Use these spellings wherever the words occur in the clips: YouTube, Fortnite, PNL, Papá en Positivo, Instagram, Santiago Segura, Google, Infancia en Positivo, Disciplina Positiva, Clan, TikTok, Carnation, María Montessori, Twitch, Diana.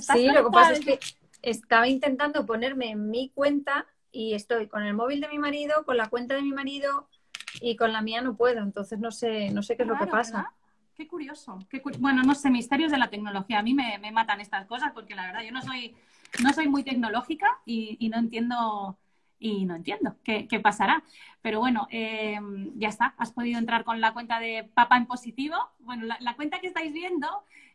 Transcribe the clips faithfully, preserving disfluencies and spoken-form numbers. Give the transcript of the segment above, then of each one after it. Sí, lo que pasa es que estaba intentando ponerme en mi cuenta y estoy con el móvil de mi marido, con la cuenta de mi marido y con la mía no puedo. Entonces no sé, no sé qué es claro, lo que pasa. ¿Verdad? Qué curioso. Qué cu bueno, no sé, misterios de la tecnología. A mí me, me matan estas cosas porque la verdad yo no soy, no soy muy tecnológica y, y no entiendo... Y no entiendo qué, qué pasará. Pero bueno, eh, ya está. Has podido entrar con la cuenta de Papá en Positivo. Bueno, la, la cuenta que estáis viendo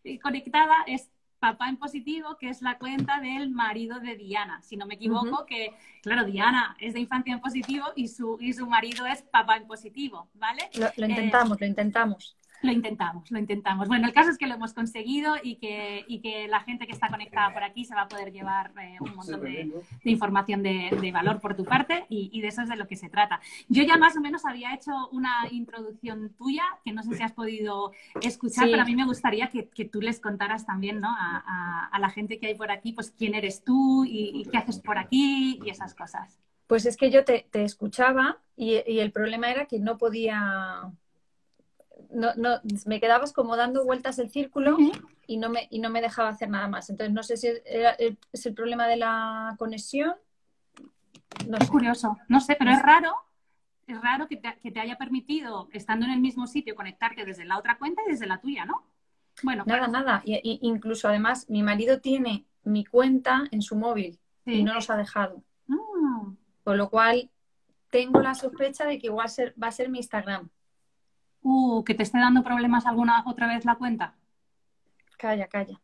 eh, conectada es Papá en Positivo, que es la cuenta del marido de Diana. Si no me equivoco, uh-huh. que, claro, Diana es de Infancia en Positivo y su, y su marido es Papá en Positivo, ¿vale? Lo, lo intentamos, eh, lo intentamos. Lo intentamos, lo intentamos. Bueno, el caso es que lo hemos conseguido y que, y que la gente que está conectada por aquí se va a poder llevar eh, un montón de, de información de, de valor por tu parte y, y de eso es de lo que se trata. Yo ya más o menos había hecho una introducción tuya, que no sé si has podido escuchar, sí. pero a mí me gustaría que, que tú les contaras también, ¿no? a, a, a la gente que hay por aquí, pues quién eres tú y, y qué haces por aquí y esas cosas. Pues es que yo te, te escuchaba y, y el problema era que no podía... No, no, me quedabas como dando vueltas el círculo uh-huh. y, no me, y no me dejaba hacer nada más. Entonces, no sé si era, es el problema de la conexión. No sé. Es curioso. No sé, pero es raro, es raro que te, que te haya permitido, estando en el mismo sitio, conectarte desde la otra cuenta y desde la tuya, ¿no? Bueno, nada, claro. nada. Y, y, incluso, además, mi marido tiene mi cuenta en su móvil sí. y no nos ha dejado. Ah. Con lo cual, tengo la sospecha de que igual ser, va a ser mi Instagram. Uh, que te esté dando problemas alguna otra vez la cuenta. Calla, calla.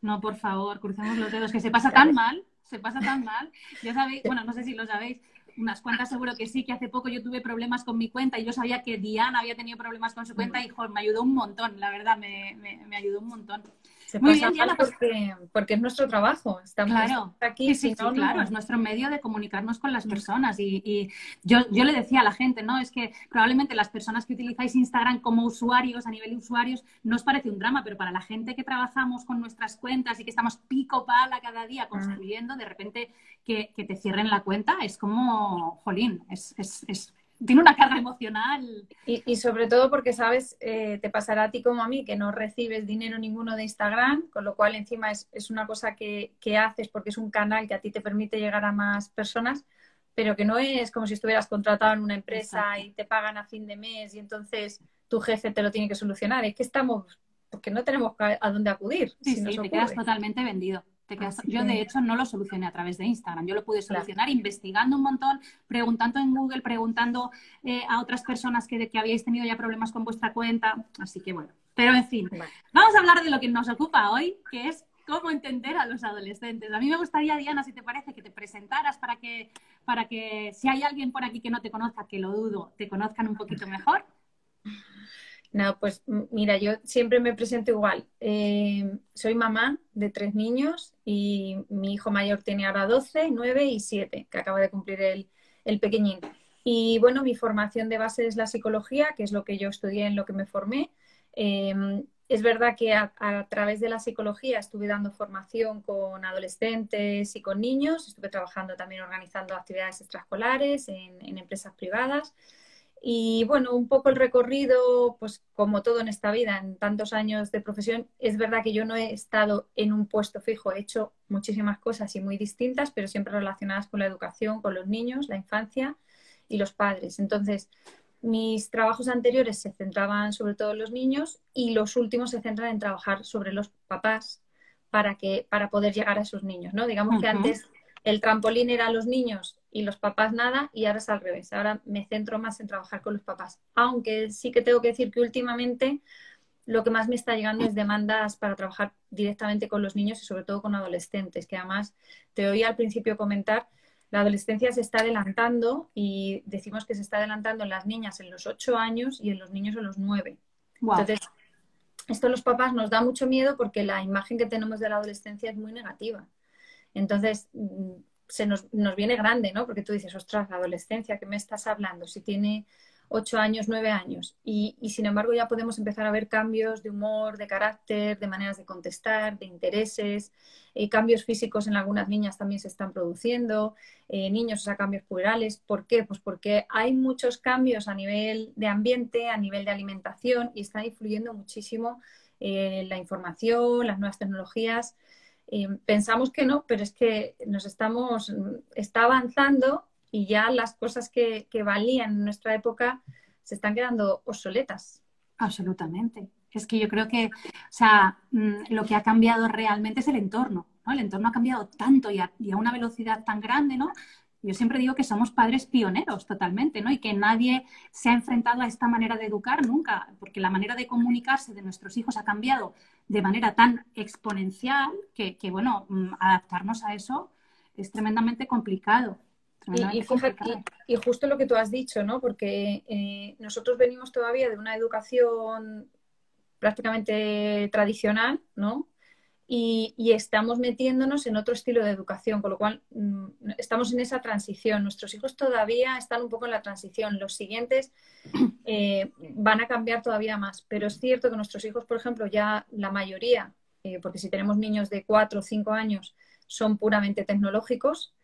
No, por favor, crucemos los dedos, que se pasa tan mal, se pasa tan mal. Ya sabéis, bueno, no sé si lo sabéis, unas cuantas seguro que sí, que hace poco yo tuve problemas con mi cuenta y yo sabía que Diana había tenido problemas con su cuenta y, joder, me ayudó un montón, la verdad, me, me, me ayudó un montón. Se Muy pasa bien, Diana, pues... porque, porque es nuestro trabajo, estamos claro, aquí. Sí, sí, sí, no, claro, no. Es nuestro medio de comunicarnos con las personas y, y yo, yo le decía a la gente, ¿no? Es que probablemente las personas que utilizáis Instagram como usuarios, a nivel de usuarios, no os parece un drama, pero para la gente que trabajamos con nuestras cuentas y que estamos pico pala cada día construyendo, ah. de repente que, que te cierren la cuenta es como, jolín, es... es, es tiene una carga emocional. Y, y sobre todo porque, ¿sabes? Eh, te pasará a ti como a mí, que no recibes dinero ninguno de Instagram, con lo cual encima es, es una cosa que, que haces porque es un canal que a ti te permite llegar a más personas, pero que no es como si estuvieras contratado en una empresa Exacto. y te pagan a fin de mes y entonces tu jefe te lo tiene que solucionar. Es que estamos, porque no tenemos a dónde acudir. Sí, si sí, te quedas totalmente vendido. Te quedas... Yo, de hecho, no lo solucioné a través de Instagram. Yo lo pude solucionar claro. investigando un montón, preguntando en Google, preguntando eh, a otras personas que, que habíais tenido ya problemas con vuestra cuenta. Así que, bueno. Pero, en fin. Vale. Vamos a hablar de lo que nos ocupa hoy, que es cómo entender a los adolescentes. A mí me gustaría, Diana, si te parece, que te presentaras para que, para que si hay alguien por aquí que no te conozca, que lo dudo, te conozcan un poquito mejor. No, pues mira, yo siempre me presento igual. Eh, soy mamá de tres niños y mi hijo mayor tiene ahora doce, nueve y siete, que acaba de cumplir el, el pequeñín. Y bueno, mi formación de base es la psicología, que es lo que yo estudié, en lo que me formé. Eh, es verdad que a, a través de la psicología estuve dando formación con adolescentes y con niños. Estuve trabajando también organizando actividades extraescolares en, en empresas privadas. Y bueno, un poco el recorrido, pues como todo en esta vida, en tantos años de profesión, es verdad que yo no he estado en un puesto fijo. He hecho muchísimas cosas y muy distintas, pero siempre relacionadas con la educación, con los niños, la infancia y los padres. Entonces, mis trabajos anteriores se centraban sobre todo en los niños y los últimos se centran en trabajar sobre los papás para, que, para poder llegar a esos niños, ¿no? Digamos [S2] Uh-huh. [S1] Que antes el trampolín era los niños y los papás nada, y ahora es al revés. Ahora me centro más en trabajar con los papás. Aunque sí que tengo que decir que últimamente lo que más me está llegando es demandas para trabajar directamente con los niños y sobre todo con adolescentes, que además te oí al principio comentar, la adolescencia se está adelantando y decimos que se está adelantando en las niñas en los ocho años y en los niños en los nueve. Wow. Entonces, esto a los papás nos da mucho miedo porque la imagen que tenemos de la adolescencia es muy negativa. Entonces... se nos, nos viene grande, ¿no? Porque tú dices, ostras, la adolescencia, ¿qué me estás hablando? Si tiene ocho años, nueve años. Y, y sin embargo ya podemos empezar a ver cambios de humor, de carácter, de maneras de contestar, de intereses, eh, cambios físicos en algunas niñas también se están produciendo, eh, niños, o sea, cambios puberales. ¿Por qué? Pues porque hay muchos cambios a nivel de ambiente, a nivel de alimentación y está influyendo muchísimo eh, la información, las nuevas tecnologías. Eh, pensamos que no, pero es que nos estamos, está avanzando y ya las cosas que, que valían en nuestra época se están quedando obsoletas. Absolutamente. Es que yo creo que, o sea, lo que ha cambiado realmente es el entorno, ¿no? El entorno ha cambiado tanto y a, y a una velocidad tan grande, ¿no? Yo siempre digo que somos padres pioneros totalmente, ¿no? Y que nadie se ha enfrentado a esta manera de educar nunca, porque la manera de comunicarse de nuestros hijos ha cambiado de manera tan exponencial que, que bueno, adaptarnos a eso es tremendamente complicado. Tremendamente y, y, complicado. Y, y justo lo que tú has dicho, ¿no? Porque eh, nosotros venimos todavía de una educación prácticamente tradicional, ¿no? Y, y estamos metiéndonos en otro estilo de educación, con lo cual mmm, estamos en esa transición. Nuestros hijos todavía están un poco en la transición. Los siguientes eh, van a cambiar todavía más. Pero es cierto que nuestros hijos, por ejemplo, ya la mayoría, eh, porque si tenemos niños de cuatro o cinco años, son puramente tecnológicos.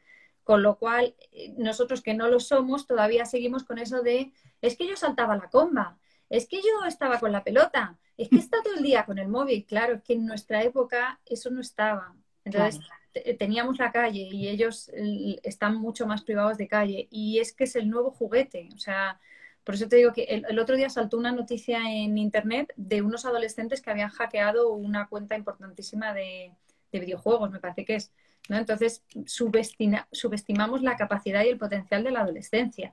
Con lo cual, eh, nosotros que no lo somos, todavía seguimos con eso de es que yo saltaba la comba, es que yo estaba con la pelota. Es que está todo el día con el móvil, claro, es que en nuestra época eso no estaba. Entonces claro. Teníamos la calle y ellos están mucho más privados de calle. Y es que es el nuevo juguete. O sea, por eso te digo que el, el otro día saltó una noticia en internet de unos adolescentes que habían hackeado una cuenta importantísima de, de videojuegos, me parece que es, ¿no? Entonces subestima, subestimamos la capacidad y el potencial de la adolescencia.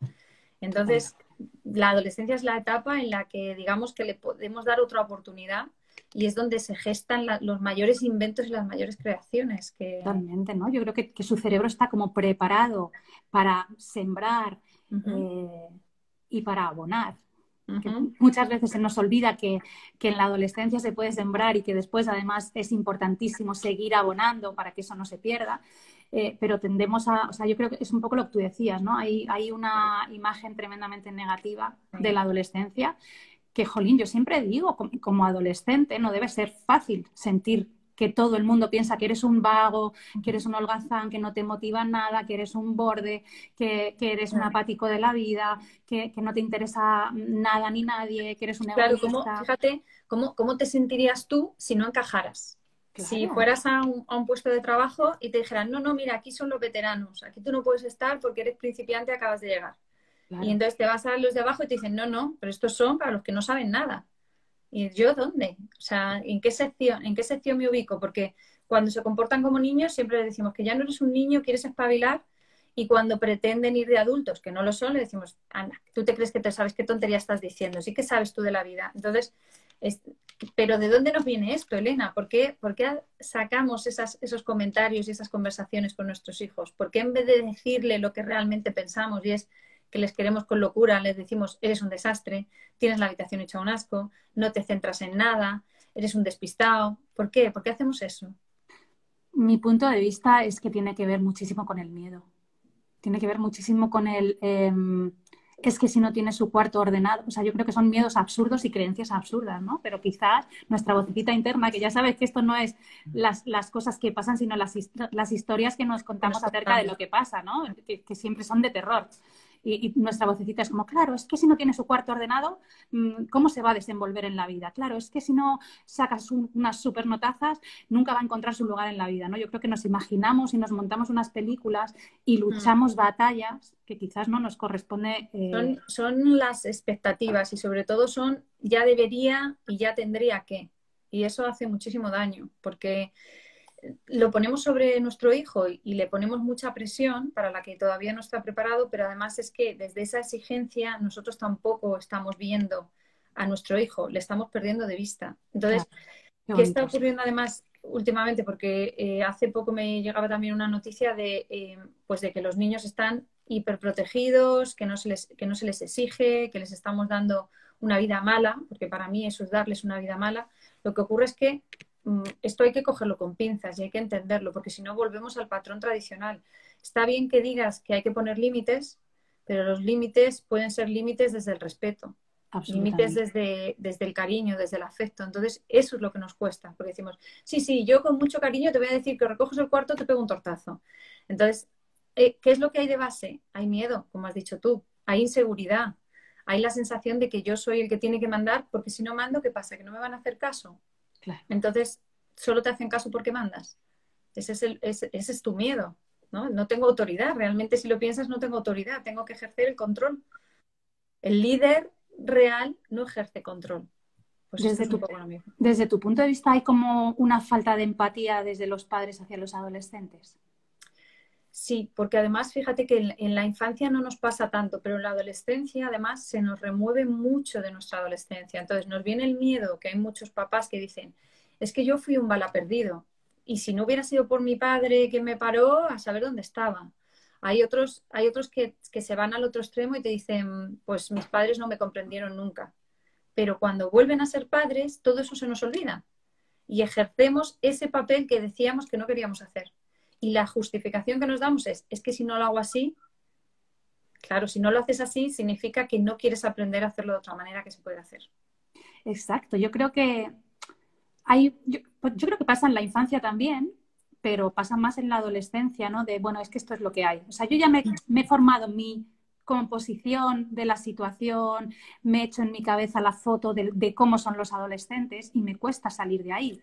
Entonces, la adolescencia es la etapa en la que, digamos, que le podemos dar otra oportunidad y es donde se gestan la, los mayores inventos y las mayores creaciones. Que... Totalmente, ¿no? Yo creo que, que su cerebro está como preparado para sembrar uh-huh. eh, y para abonar. Uh-huh. Que muchas veces se nos olvida que, que en la adolescencia se puede sembrar y que después, además, es importantísimo seguir abonando para que eso no se pierda. Eh, pero tendemos a, o sea, yo creo que es un poco lo que tú decías, ¿no? Hay, hay una imagen tremendamente negativa de la adolescencia que, jolín, yo siempre digo, como, como adolescente no debe ser fácil sentir que todo el mundo piensa que eres un vago, que eres un holgazán, que no te motiva nada, que eres un borde, que, que eres un apático de la vida, que, que no te interesa nada ni nadie, que eres un egoísta. Claro, como, fíjate, ¿cómo, cómo te sentirías tú si no encajaras? Claro. Si fueras a un, a un puesto de trabajo y te dijeran, no, no, mira, aquí son los veteranos, aquí tú no puedes estar porque eres principiante, acabas de llegar. Claro. Y entonces te vas a los de abajo y te dicen, no, no, pero estos son para los que no saben nada. ¿Y yo dónde? O sea, ¿en qué sección, en qué sección me ubico? Porque cuando se comportan como niños siempre les decimos que ya no eres un niño, quieres espabilar. Y cuando pretenden ir de adultos, que no lo son, le decimos, Ana, tú te crees que te sabes qué tontería estás diciendo, sí que sabes tú de la vida. Entonces, es, pero ¿de dónde nos viene esto, Elena? ¿Por qué, por qué sacamos esas, esos comentarios y esas conversaciones con nuestros hijos? ¿Por qué en vez de decirle lo que realmente pensamos y es que les queremos con locura, les decimos, eres un desastre, tienes la habitación hecha un asco, no te centras en nada, eres un despistado? ¿Por qué? ¿Por qué hacemos eso? Mi punto de vista es que tiene que ver muchísimo con el miedo. Tiene que ver muchísimo con el, eh, es que si no tienes su cuarto ordenado, o sea, yo creo que son miedos absurdos y creencias absurdas, ¿no? Pero quizás nuestra vocecita interna, que ya sabes que esto no es las, las cosas que pasan, sino las, las historias que nos contamos nos acerca contamos. de lo que pasa, ¿no? Que, que siempre son de terror. Y, y nuestra vocecita es como, claro, es que si no tiene su cuarto ordenado, ¿cómo se va a desenvolver en la vida? Claro, es que si no sacas un, unas supernotazas, nunca va a encontrar su lugar en la vida, ¿no? Yo creo que nos imaginamos y nos montamos unas películas y luchamos mm. batallas que quizás no nos corresponde. Eh... Son, son las expectativas y sobre todo son ya debería y ya tendría que. Y eso hace muchísimo daño porque lo ponemos sobre nuestro hijo y le ponemos mucha presión para la que todavía no está preparado, pero además es que desde esa exigencia nosotros tampoco estamos viendo a nuestro hijo, le estamos perdiendo de vista. Entonces, ah, ¿qué está ocurriendo además últimamente? Porque eh, hace poco me llegaba también una noticia de, eh, pues de que los niños están hiperprotegidos, que no se les, que no se les exige, que les estamos dando una vida mala, porque para mí eso es darles una vida mala. Lo que ocurre es que esto hay que cogerlo con pinzas y hay que entenderlo, porque si no volvemos al patrón tradicional. Está bien que digas que hay que poner límites, pero los límites pueden ser límites desde el respeto, límites desde, desde el cariño, desde el afecto. Entonces eso es lo que nos cuesta, porque decimos, sí, sí, yo con mucho cariño te voy a decir que recoges el cuarto, te pego un tortazo. Entonces, ¿qué es lo que hay de base? Hay miedo, como has dicho tú, hay inseguridad, hay la sensación de que yo soy el que tiene que mandar, porque si no mando, ¿qué pasa? ¿Que no me van a hacer caso? Claro. Entonces, solo te hacen caso porque mandas. Ese es, el, ese, ese es tu miedo, ¿no? No tengo autoridad. Realmente, si lo piensas, no tengo autoridad. Tengo que ejercer el control. El líder real no ejerce control. Pues desde, es tu, desde tu punto de vista, ¿hay como una falta de empatía desde los padres hacia los adolescentes? Sí, porque además fíjate que en, en la infancia no nos pasa tanto, pero en la adolescencia además se nos remueve mucho de nuestra adolescencia. Entonces nos viene el miedo, que hay muchos papás que dicen, es que yo fui un bala perdido y si no hubiera sido por mi padre que me paró, a saber dónde estaba. Hay otros, hay otros que, que se van al otro extremo y te dicen, pues mis padres no me comprendieron nunca. Pero cuando vuelven a ser padres, todo eso se nos olvida y ejercemos ese papel que decíamos que no queríamos hacer. Y la justificación que nos damos es, es que si no lo hago así, claro, si no lo haces así, significa que no quieres aprender a hacerlo de otra manera que se puede hacer. Exacto. Yo creo que hay, yo, yo creo que pasa en la infancia también, pero pasa más en la adolescencia, ¿no? De, bueno, es que esto es lo que hay. O sea, yo ya me, me he formado mi composición de la situación, me he hecho en mi cabeza la foto de, de cómo son los adolescentes y me cuesta salir de ahí.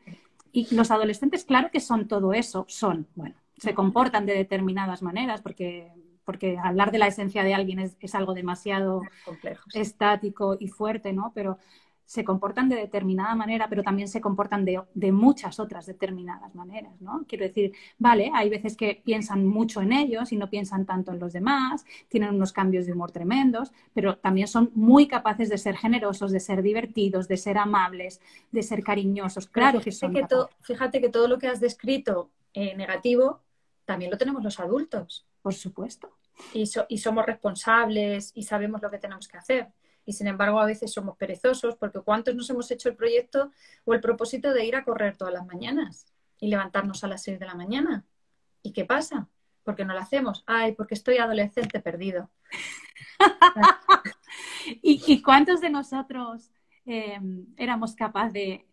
Y los adolescentes, claro que son todo eso, son, bueno, se comportan de determinadas maneras porque, porque hablar de la esencia de alguien es, es algo demasiado complejo, sí, estático y fuerte, ¿no? Pero se comportan de determinada manera, pero también se comportan de, de muchas otras determinadas maneras, ¿no? Quiero decir, vale, hay veces que piensan mucho en ellos y no piensan tanto en los demás, tienen unos cambios de humor tremendos, pero también son muy capaces de ser generosos, de ser divertidos, de ser amables, de ser cariñosos. Claro que son capaces. To, fíjate que todo lo que has descrito eh, negativo también lo tenemos los adultos. Por supuesto. Y, so, y somos responsables y sabemos lo que tenemos que hacer. Y sin embargo a veces somos perezosos porque ¿cuántos nos hemos hecho el proyecto o el propósito de ir a correr todas las mañanas y levantarnos a las seis de la mañana? ¿Y qué pasa? ¿Por qué no lo hacemos? Ay, porque estoy adolescente perdido. ¿Y, ¿Y cuántos de nosotros eh, éramos capaces de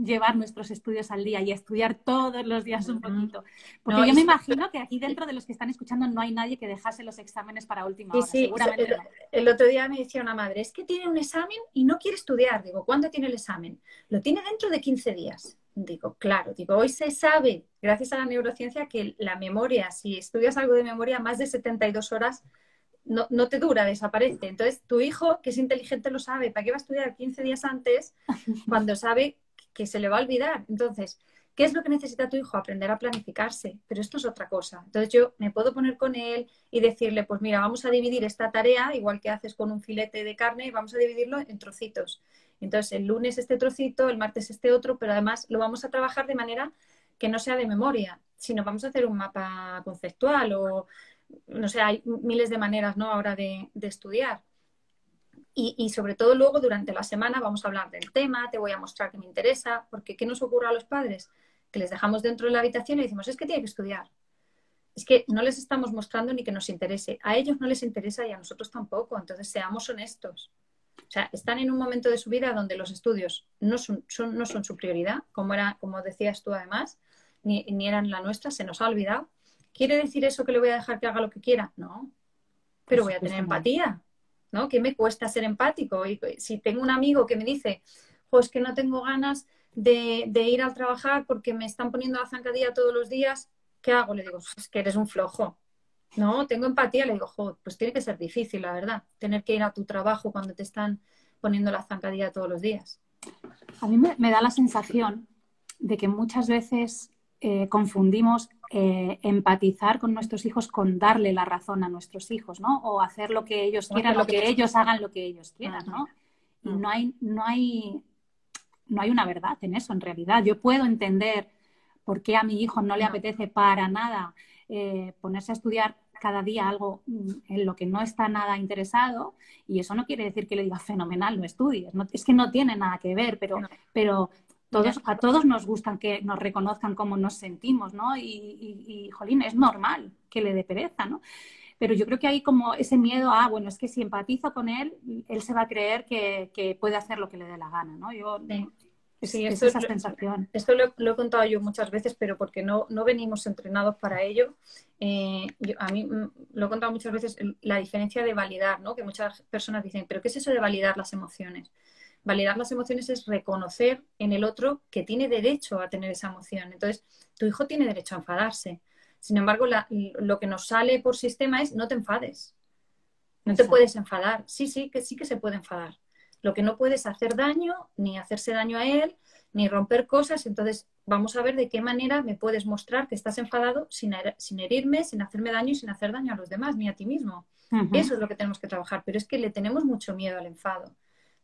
llevar nuestros estudios al día y estudiar todos los días un poquito? Porque no, yo me imagino que aquí dentro de los que están escuchando no hay nadie que dejase los exámenes para última hora, sí, seguramente el, no. El otro día me decía una madre, es que tiene un examen y no quiere estudiar. Digo, ¿cuándo tiene el examen? Lo tiene dentro de quince días. Digo, claro, digo, hoy se sabe, gracias a la neurociencia, que la memoria, si estudias algo de memoria, más de setenta y dos horas no, no te dura, desaparece. Entonces, tu hijo, que es inteligente, lo sabe. ¿Para qué va a estudiar quince días antes cuando sabe que se le va a olvidar? Entonces, ¿qué es lo que necesita tu hijo? Aprender a planificarse, pero esto es otra cosa. Entonces yo me puedo poner con él y decirle, pues mira, vamos a dividir esta tarea, igual que haces con un filete de carne, y vamos a dividirlo en trocitos. Entonces el lunes este trocito, el martes este otro, pero además lo vamos a trabajar de manera que no sea de memoria, sino vamos a hacer un mapa conceptual o, no sé, hay miles de maneras, ¿no?, ahora de, de estudiar. Y, y sobre todo luego durante la semana vamos a hablar del tema, te voy a mostrar que me interesa, porque ¿qué nos ocurre a los padres? Que les dejamos dentro de la habitación y decimos, es que tiene que estudiar. Es que no les estamos mostrando ni que nos interese. A ellos no les interesa y a nosotros tampoco, entonces seamos honestos. O sea, están en un momento de su vida donde los estudios no son, son, no son su prioridad, como, era, como decías tú además, ni, ni eran la nuestra, se nos ha olvidado. ¿Quiere decir eso que le voy a dejar que haga lo que quiera? No, pero voy a tener empatía, ¿no? ¿Qué me cuesta ser empático? Y si tengo un amigo que me dice, pues que no tengo ganas de, de ir al trabajar porque me están poniendo la zancadilla todos los días, ¿qué hago? Le digo, es que eres un flojo. No, tengo empatía. Le digo, jo, pues tiene que ser difícil, la verdad, tener que ir a tu trabajo cuando te están poniendo la zancadilla todos los días. A mí me, me da la sensación de que muchas veces eh, confundimos Eh, empatizar con nuestros hijos con darle la razón a nuestros hijos, ¿no? O hacer lo que ellos quieran, lo que ellos hagan, lo que ellos quieran, ¿no? Y no hay, no hay, no hay una verdad en eso, en realidad. Yo puedo entender por qué a mi hijo no le apetece para nada eh, ponerse a estudiar cada día algo en lo que no está nada interesado, y eso no quiere decir que le diga, fenomenal, no estudies. No, es que no tiene nada que ver, pero... pero Todos, a todos nos gustan que nos reconozcan cómo nos sentimos, ¿no? Y, y, y, jolín, es normal que le dé pereza, ¿no? Pero yo creo que hay como ese miedo a, ah, bueno, es que si empatizo con él, él se va a creer que, que puede hacer lo que le dé la gana, ¿no? Yo, sí. Es, sí, es esa lo, sensación. Esto lo, lo he contado yo muchas veces, pero porque no, no venimos entrenados para ello. Eh, yo, a mí lo he contado muchas veces, la diferencia de validar, ¿no? Que muchas personas dicen, ¿pero qué es eso de validar las emociones? validar las emociones es reconocer en el otro que tiene derecho a tener esa emoción. Entonces, tu hijo tiene derecho a enfadarse. Sin embargo, la, lo que nos sale por sistema es no te enfades. No te puedes enfadar. Sí, sí, que sí que se puede enfadar. Lo que no puedes hacer daño, ni hacerse daño a él, ni romper cosas. Entonces, vamos a ver de qué manera me puedes mostrar que estás enfadado sin, her sin herirme, sin hacerme daño y sin hacer daño a los demás, ni a ti mismo. Uh-huh. Eso es lo que tenemos que trabajar. Pero es que le tenemos mucho miedo al enfado,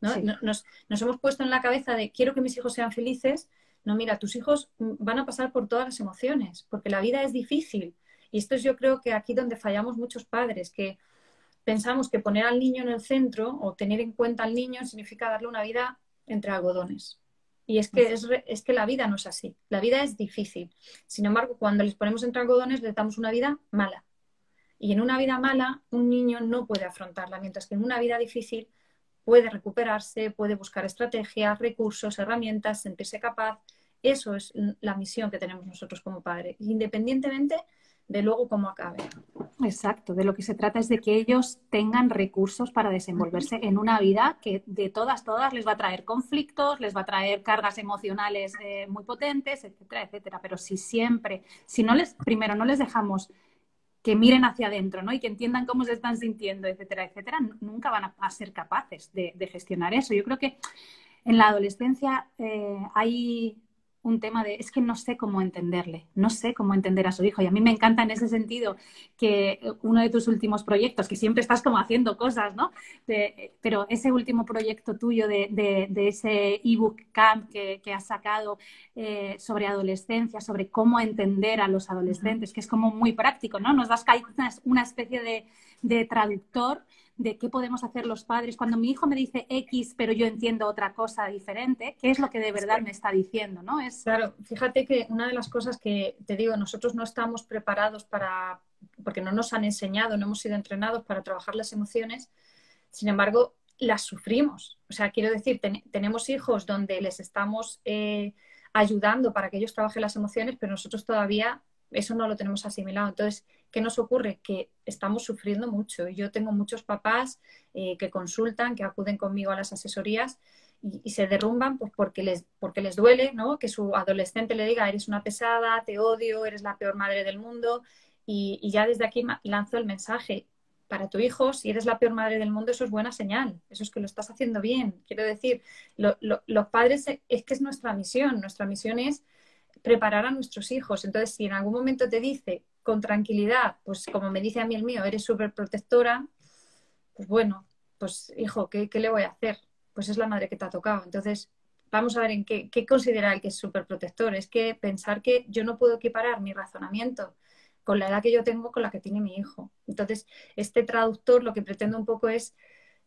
¿no? Sí. Nos, nos hemos puesto en la cabeza de quiero que mis hijos sean felices. No, mira, tus hijos van a pasar por todas las emociones, porque la vida es difícil. Y esto es, yo creo, que aquí donde fallamos muchos padres, que pensamos que poner al niño en el centro o tener en cuenta al niño significa darle una vida entre algodones. Y es que, es, es que la vida no es así. La vida es difícil. Sin embargo, cuando les ponemos entre algodones, les damos una vida mala. Y en una vida mala, un niño no puede afrontarla, mientras que en una vida difícil puede recuperarse, puede buscar estrategias, recursos, herramientas, sentirse capaz. Eso es la misión que tenemos nosotros como padres, independientemente de luego cómo acabe. Exacto, de lo que se trata es de que ellos tengan recursos para desenvolverse en una vida que de todas, todas les va a traer conflictos, les va a traer cargas emocionales eh, muy potentes, etcétera, etcétera. Pero si siempre, si no les, primero no les dejamos que miren hacia adentro, ¿no? Y que entiendan cómo se están sintiendo, etcétera, etcétera, nunca van a ser capaces de, de gestionar eso. Yo creo que en la adolescencia eh, hay un tema de, es que no sé cómo entenderle, no sé cómo entender a su hijo. Y a mí me encanta en ese sentido que uno de tus últimos proyectos, que siempre estás como haciendo cosas, ¿no? De, pero ese último proyecto tuyo de, de, de ese ebook camp que, que has sacado eh, sobre adolescencia, sobre cómo entender a los adolescentes, que es como muy práctico, ¿no? Nos das una especie de, de traductor de qué podemos hacer los padres. Cuando mi hijo me dice X, pero yo entiendo otra cosa diferente, ¿qué es lo que de verdad me está diciendo, ¿no? Es... Claro, fíjate que una de las cosas que te digo, nosotros no estamos preparados para, porque no nos han enseñado, no hemos sido entrenados para trabajar las emociones, sin embargo, las sufrimos. O sea, quiero decir, ten, tenemos hijos donde les estamos eh, ayudando para que ellos trabajen las emociones, pero nosotros todavía eso no lo tenemos asimilado. Entonces, ¿qué nos ocurre? Que estamos sufriendo mucho. Yo tengo muchos papás eh, que consultan, que acuden conmigo a las asesorías y, y se derrumban pues, porque, les, porque les duele, ¿no? Que su adolescente le diga, eres una pesada, te odio, eres la peor madre del mundo. Y, y ya desde aquí lanzo el mensaje. Para tu hijo, si eres la peor madre del mundo, eso es buena señal. Eso es que lo estás haciendo bien. Quiero decir, lo, lo, los padres es que es nuestra misión. Nuestra misión es preparar a nuestros hijos. Entonces, si en algún momento te dice con tranquilidad, pues como me dice a mí el mío, eres súper protectora, pues bueno, pues hijo, ¿qué, ¿qué le voy a hacer? Pues es la madre que te ha tocado. Entonces, vamos a ver en qué, qué considerar que es súper protector. Es que pensar que yo no puedo equiparar mi razonamiento con la edad que yo tengo con la que tiene mi hijo. Entonces, este traductor lo que pretende un poco es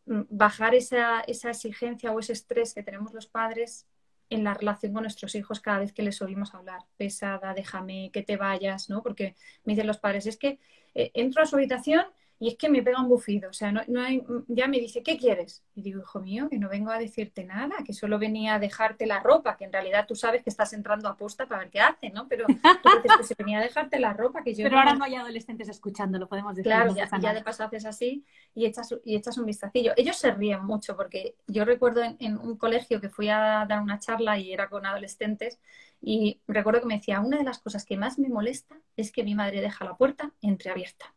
bajar esa, esa exigencia o ese estrés que tenemos los padres en la relación con nuestros hijos cada vez que les oímos hablar. Pesada, déjame, que te vayas, ¿no? Porque me dicen los padres, es que eh, entro a su habitación y es que me pega un bufido. O sea, no, no hay, ya me dice, ¿qué quieres? Y digo, hijo mío, que no vengo a decirte nada, que solo venía a dejarte la ropa, que en realidad tú sabes que estás entrando a posta para ver qué hace, ¿no? Pero tú dices que se venía a dejarte la ropa, que yo... Pero no... ahora no hay adolescentes escuchando, lo podemos decir. Claro, ya, ya de paso haces así y echas, y echas un vistacillo. Ellos se ríen mucho porque yo recuerdo en, en un colegio que fui a dar una charla y era con adolescentes y recuerdo que me decía, una de las cosas que más me molesta es que mi madre deja la puerta entreabierta.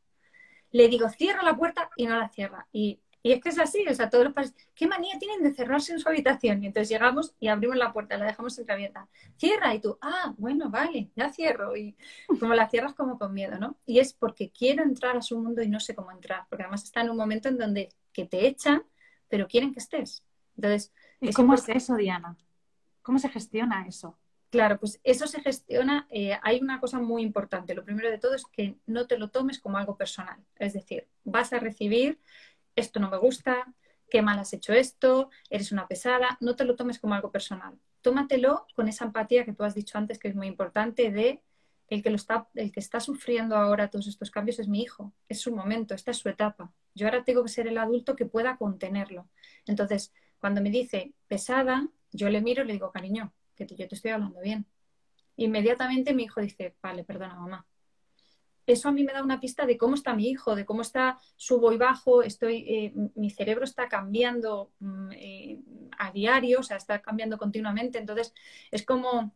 Le digo, cierra la puerta y no la cierra. Y, y es que es así, o sea, todos los padres, ¿qué manía tienen de cerrarse en su habitación? Y entonces llegamos y abrimos la puerta, la dejamos entreabierta. Cierra y tú, ah, bueno, vale, ya cierro. Y como la cierras como con miedo, ¿no? Y es porque quiero entrar a su mundo y no sé cómo entrar. Porque además está en un momento en donde que te echan, pero quieren que estés. Entonces, ¿y cómo es eso, Diana? ¿Cómo se gestiona eso? Claro, pues eso se gestiona, eh, hay una cosa muy importante. Lo primero de todo es que no te lo tomes como algo personal. Es decir, vas a recibir, esto no me gusta, qué mal has hecho esto, eres una pesada. No te lo tomes como algo personal. Tómatelo con esa empatía que tú has dicho antes, que es muy importante, de el que, lo está, el que está sufriendo ahora todos estos cambios es mi hijo. Es su momento, esta es su etapa. Yo ahora tengo que ser el adulto que pueda contenerlo. Entonces, cuando me dice pesada, yo le miro y le digo, cariño, que yo te estoy hablando bien. Inmediatamente mi hijo dice, vale, perdona mamá. eso a mí me da una pista de cómo está mi hijo, de cómo está, subo y bajo, estoy, eh, mi cerebro está cambiando eh, a diario, o sea, está cambiando continuamente. Entonces, es como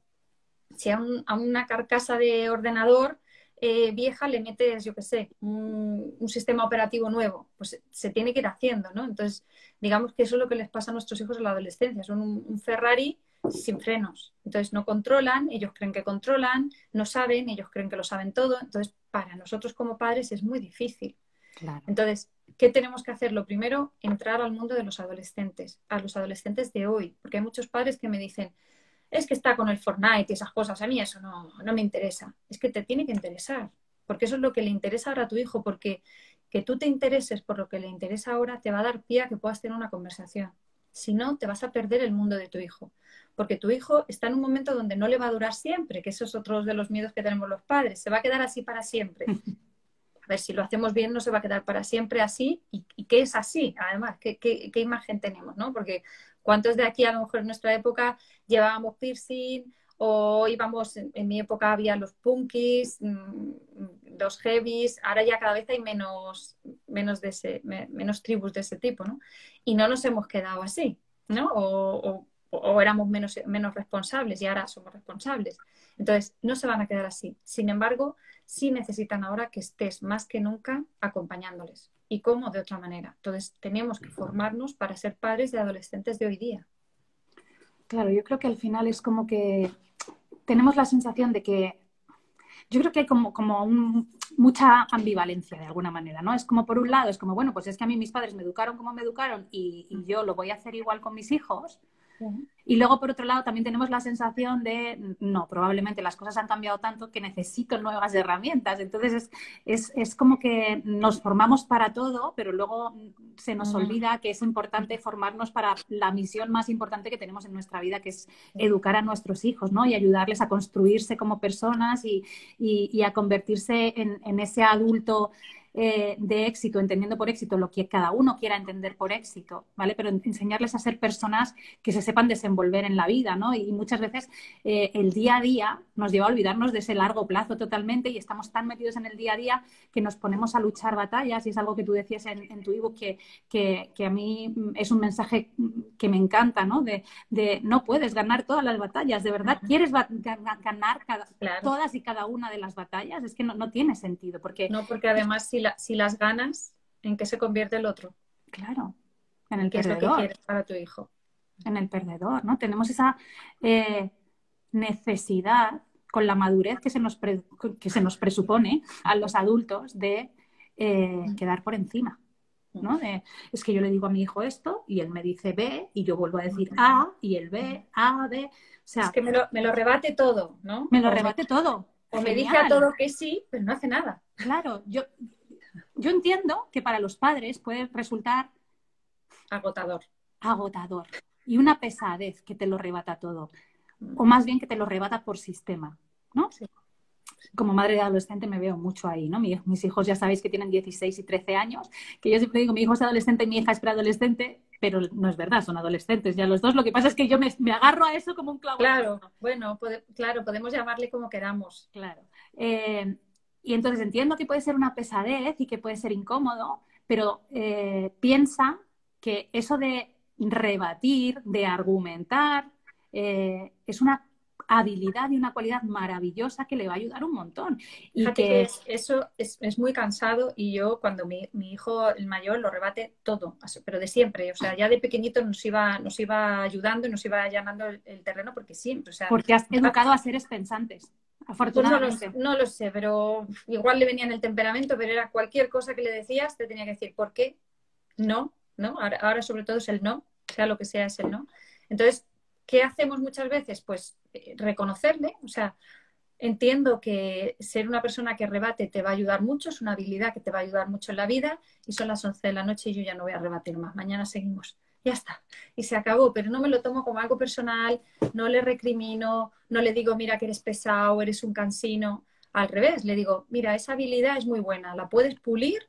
si a, un, a una carcasa de ordenador eh, vieja le metes, yo qué sé, un, un sistema operativo nuevo. Pues se tiene que ir haciendo, ¿no? Entonces, digamos que eso es lo que les pasa a nuestros hijos en la adolescencia. Son un, un Ferrari sin frenos. Entonces no controlan, ellos creen que controlan, no saben, ellos creen que lo saben todo. Entonces para nosotros como padres es muy difícil. Claro. Entonces, ¿qué tenemos que hacer? Lo primero, entrar al mundo de los adolescentes, a los adolescentes de hoy. Porque hay muchos padres que me dicen, es que está con el Fortnite y esas cosas, a mí eso no, no me interesa. Es que te tiene que interesar, porque eso es lo que le interesa ahora a tu hijo, porque que tú te intereses por lo que le interesa ahora te va a dar pie a que puedas tener una conversación. Si no, te vas a perder el mundo de tu hijo. Porque tu hijo está en un momento donde no le va a durar siempre, que eso es otro de los miedos que tenemos los padres. Se va a quedar así para siempre. A ver, si lo hacemos bien no se va a quedar para siempre así. ¿Y, y qué es así? Además, ¿qué, qué, qué imagen tenemos, ¿no? Porque cuántos de aquí, a lo mejor en nuestra época, llevábamos piercing o íbamos... En, en mi época había los punkies, los heavies. Ahora ya cada vez hay menos, menos, de ese, menos tribus de ese tipo, ¿no? Y no nos hemos quedado así, ¿no? O... o o éramos menos, menos responsables y ahora somos responsables. Entonces, no se van a quedar así. Sin embargo, sí necesitan ahora que estés más que nunca acompañándoles. ¿Y cómo? De otra manera. Entonces, tenemos que formarnos para ser padres de adolescentes de hoy día. Claro, yo creo que al final es como que tenemos la sensación de que... Yo creo que hay como, como un, mucha ambivalencia de alguna manera, ¿no? Es como por un lado, es como, bueno, pues es que a mí mis padres me educaron como me educaron y, y yo lo voy a hacer igual con mis hijos... Y luego, por otro lado, también tenemos la sensación de, no, probablemente las cosas han cambiado tanto que necesito nuevas herramientas. Entonces, es, es, es como que nos formamos para todo, pero luego se nos olvida que es importante formarnos para la misión más importante que tenemos en nuestra vida, que es educar a nuestros hijos, ¿no? Y ayudarles a construirse como personas y, y, y a convertirse en, en ese adulto Eh, de éxito, entendiendo por éxito lo que cada uno quiera entender por éxito, ¿vale? Pero enseñarles a ser personas que se sepan desenvolver en la vida, ¿no? Y muchas veces eh, el día a día nos lleva a olvidarnos de ese largo plazo totalmente y estamos tan metidos en el día a día que nos ponemos a luchar batallas, y es algo que tú decías en, en tu ebook que, que, que a mí es un mensaje que me encanta, ¿no? De, de no puedes ganar todas las batallas, de verdad, ¿quieres ganar cada, claro. todas y cada una de las batallas? Es que no, no tiene sentido, porque... No, porque además si Si las ganas, ¿en qué se convierte el otro? Claro, en el perdedor. ¿Qué es lo que quieres para tu hijo? En el perdedor, ¿no? Tenemos esa eh, necesidad, con la madurez que se nos, pre que se nos presupone a los adultos, de eh, quedar por encima, ¿no? De, es que yo le digo a mi hijo esto y él me dice B y yo vuelvo a decir A y él B, A, B. O sea, es que me lo, me lo rebate todo, ¿no? Me lo rebate todo. O me dice a todo que sí, pero no hace nada. Claro, yo... Yo entiendo que para los padres puede resultar agotador. Agotador. Y una pesadez que te lo rebata todo. O más bien que te lo rebata por sistema, ¿no? Sí. Como madre de adolescente me veo mucho ahí, ¿no? Mis hijos ya sabéis que tienen dieciséis y trece años, que yo siempre digo, mi hijo es adolescente y mi hija es preadolescente, pero no es verdad, son adolescentes ya los dos. Lo que pasa es que yo me, me agarro a eso como un clavo. Claro, bueno, puede, claro, podemos llamarle como queramos. Claro. Eh, Y entonces entiendo que puede ser una pesadez y que puede ser incómodo, pero eh, piensa que eso de rebatir, de argumentar, eh, es una habilidad y una cualidad maravillosa que le va a ayudar un montón. Y que... que eso es, es muy cansado, y yo cuando mi, mi hijo, el mayor, lo rebate todo, pero de siempre. O sea, ya de pequeñito nos iba, nos iba ayudando y nos iba allanando el, el terreno porque siempre. O sea, porque has educado a seres pensantes. Afortunadamente. Pues no, lo, no lo sé, pero igual le venía en el temperamento, pero era cualquier cosa que le decías, te tenía que decir por qué, no, ¿no? Ahora, ahora sobre todo es el no, sea lo que sea es el no. Entonces, ¿qué hacemos muchas veces? Pues reconocerle, o sea, entiendo que ser una persona que rebate te va a ayudar mucho, es una habilidad que te va a ayudar mucho en la vida, y son las once de la noche y yo ya no voy a rebatir más, mañana seguimos. Ya está, y se acabó, pero no me lo tomo como algo personal, no le recrimino, no le digo, mira que eres pesado, eres un cansino, al revés, le digo, mira, esa habilidad es muy buena, la puedes pulir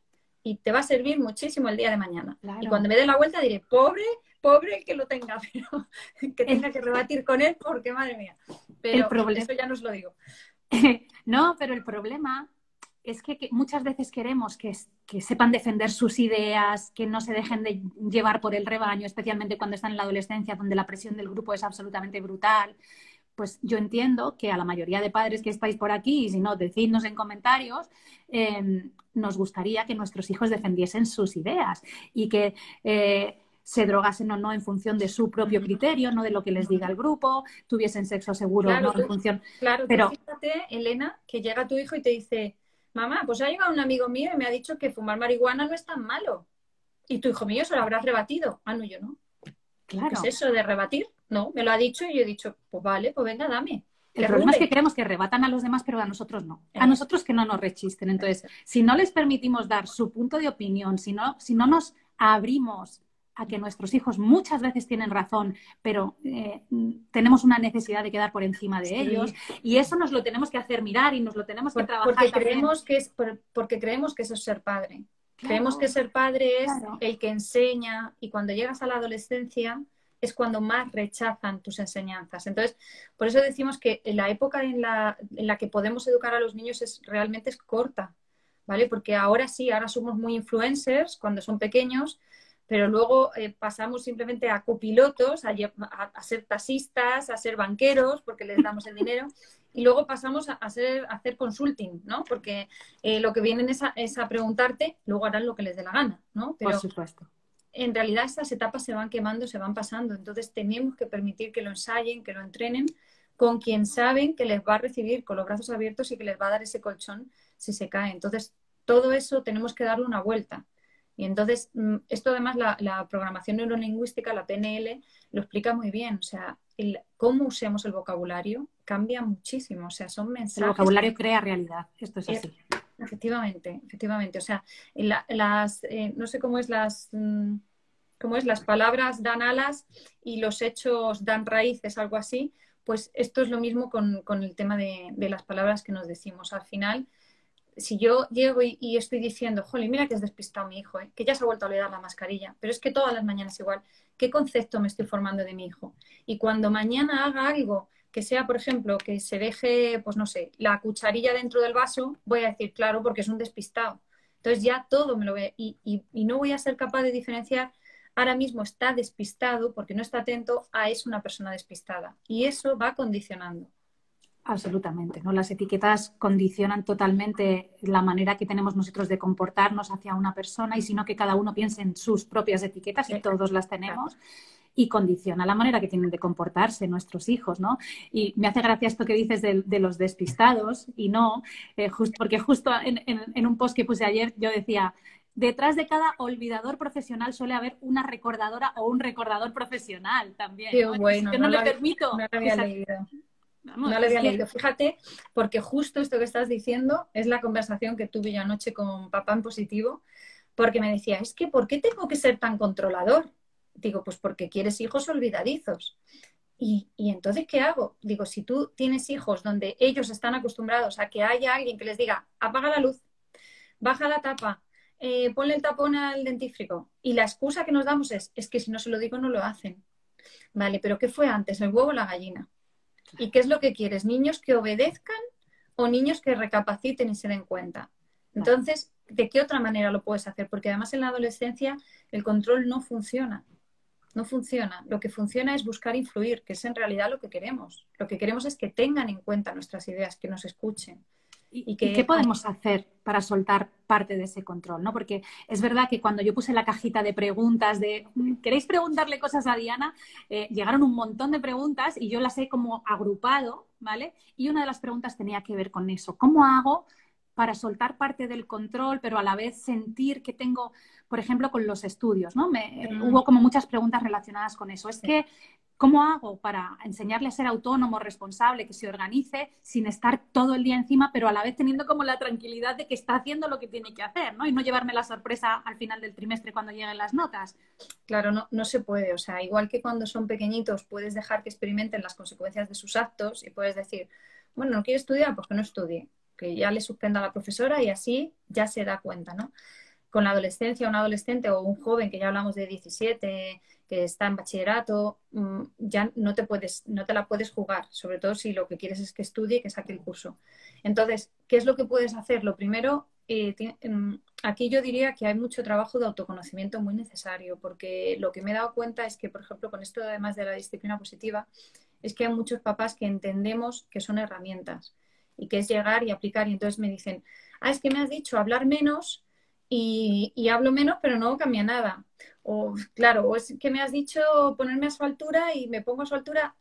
y te va a servir muchísimo el día de mañana. Claro. Y cuando me dé la vuelta diré, pobre, pobre el que lo tenga, pero que tenga que rebatir con él porque, madre mía, pero el problema... eso ya no os lo digo. No, pero el problema es que, que muchas veces queremos que, que sepan defender sus ideas, que no se dejen de llevar por el rebaño, especialmente cuando están en la adolescencia, donde la presión del grupo es absolutamente brutal. Pues yo entiendo que a la mayoría de padres que estáis por aquí, y si no, decidnos en comentarios, eh, nos gustaría que nuestros hijos defendiesen sus ideas y que eh, se drogasen o no en función de su propio criterio, no de lo que les diga el grupo, tuviesen sexo seguro claro, o no en función... Claro, pero fíjate, Elena, que llega tu hijo y te dice, mamá, pues ha llegado un amigo mío y me ha dicho que fumar marihuana no es tan malo. Y tu hijo mío se lo habrás rebatido. Ah, no, yo no. Claro. ¿Qué es eso de rebatir? No, me lo ha dicho y yo he dicho, pues vale, pues venga, dame. El problema es que queremos que rebatan a los demás, pero a nosotros no. A nosotros que no nos rechisten. Entonces, si no les permitimos dar su punto de opinión, si no, si no nos abrimos a que nuestros hijos muchas veces tienen razón, pero eh, tenemos una necesidad de quedar por encima de sí. ellos, y eso nos lo tenemos que hacer mirar y nos lo tenemos que por, trabajar porque creemos que, es, porque creemos que eso es ser padre. Claro, creemos que ser padre es claro. el que enseña, y cuando llegas a la adolescencia es cuando más rechazan tus enseñanzas. Entonces, por eso decimos que la época en la, en la que podemos educar a los niños es realmente es corta, ¿vale? Porque ahora sí, ahora somos muy influencers cuando son pequeños, pero luego eh, pasamos simplemente a copilotos, a, a, a ser taxistas, a ser banqueros, porque les damos el dinero, y luego pasamos a, a, ser, a hacer consulting, ¿no? Porque eh, lo que vienen es a, es a preguntarte, luego harán lo que les dé la gana, ¿no? Pero, por supuesto. En realidad estas etapas se van quemando, se van pasando. Entonces tenemos que permitir que lo ensayen, que lo entrenen con quien saben que les va a recibir con los brazos abiertos y que les va a dar ese colchón si se cae. Entonces todo eso tenemos que darle una vuelta. Y entonces esto además la, la programación neurolingüística, la P N L, lo explica muy bien. O sea, el, cómo usemos el vocabulario cambia muchísimo. O sea, son mensajes. El vocabulario crea realidad. Esto es así. Es... Efectivamente, efectivamente. O sea, la, las, eh, no sé cómo es las, mmm, cómo es, las palabras dan alas y los hechos dan raíces, algo así. Pues esto es lo mismo con, con el tema de, de las palabras que nos decimos. Al final, si yo llego y, y estoy diciendo, jolín, mira que has despistado a mi hijo, ¿eh? Que ya se ha vuelto a olvidar la mascarilla, pero es que todas las mañanas igual, ¿qué concepto me estoy formando de mi hijo? Y cuando mañana haga algo... que sea, por ejemplo, que se deje, pues no sé, la cucharilla dentro del vaso, voy a decir, claro, porque es un despistado. Entonces ya todo me lo voy a... Y, y, y no voy a ser capaz de diferenciar, ahora mismo está despistado porque no está atento a es una persona despistada. Y eso va condicionando. Absolutamente, ¿no? Las etiquetas condicionan totalmente la manera que tenemos nosotros de comportarnos hacia una persona y sino que cada uno piense en sus propias etiquetas y todos las tenemos. Y condiciona la manera que tienen de comportarse nuestros hijos, ¿no? Y me hace gracia esto que dices de, de los despistados y no, eh, just, porque justo en, en, en un post que puse ayer yo decía, detrás de cada olvidador profesional suele haber una recordadora o un recordador profesional también. Qué ¿no? Bueno, yo no, no le había, permito. No había leído. Vamos, no le había leído. Fíjate, porque justo esto que estás diciendo es la conversación que tuve yo anoche con Papá en Positivo, porque me decía, es que ¿por qué tengo que ser tan controlador? Digo, pues porque quieres hijos olvidadizos. Y, y entonces, ¿qué hago? Digo, si tú tienes hijos donde ellos están acostumbrados a que haya alguien que les diga, apaga la luz, baja la tapa, eh, ponle el tapón al dentífrico. Y la excusa que nos damos es, es que si no se lo digo no lo hacen. Vale, pero ¿qué fue antes, el huevo o la gallina? ¿Y qué es lo que quieres? ¿Niños que obedezcan o niños que recapaciten y se den cuenta? Entonces, ¿de qué otra manera lo puedes hacer? Porque además en la adolescencia el control no funciona. No funciona. Lo que funciona es buscar influir, que es en realidad lo que queremos. Lo que queremos es que tengan en cuenta nuestras ideas, que nos escuchen. ¿Y, y que... qué podemos hacer para soltar parte de ese control, ¿no? Porque es verdad que cuando yo puse la cajita de preguntas de ¿queréis preguntarle cosas a Diana? Eh, llegaron un montón de preguntas y yo las he como agrupado, ¿vale? Y una de las preguntas tenía que ver con eso. ¿Cómo hago para soltar parte del control, pero a la vez sentir que tengo, por ejemplo, con los estudios, ¿no? Me, mm. Hubo como muchas preguntas relacionadas con eso. Es sí. que, ¿cómo hago para enseñarle a ser autónomo, responsable, que se organice sin estar todo el día encima, pero a la vez teniendo como la tranquilidad de que está haciendo lo que tiene que hacer, ¿no? Y no llevarme la sorpresa al final del trimestre cuando lleguen las notas. Claro, no, no se puede. O sea, igual que cuando son pequeñitos puedes dejar que experimenten las consecuencias de sus actos y puedes decir, bueno, no quiere estudiar, pues que no estudie. Que ya le suspenda a la profesora y así ya se da cuenta, ¿no? Con la adolescencia, un adolescente o un joven, que ya hablamos de diecisiete, que está en bachillerato, ya no te puedes, no te la puedes jugar, sobre todo si lo que quieres es que estudie y que saque el curso. Entonces, ¿qué es lo que puedes hacer? Lo primero, eh, aquí yo diría que hay mucho trabajo de autoconocimiento muy necesario, porque lo que me he dado cuenta es que, por ejemplo, con esto además de la disciplina positiva, es que hay muchos papás que entendemos que son herramientas y que es llegar y aplicar, y entonces me dicen, ah, es que me has dicho hablar menos y, y hablo menos pero no cambia nada. O claro, o es que me has dicho ponerme a su altura y me pongo a su altura.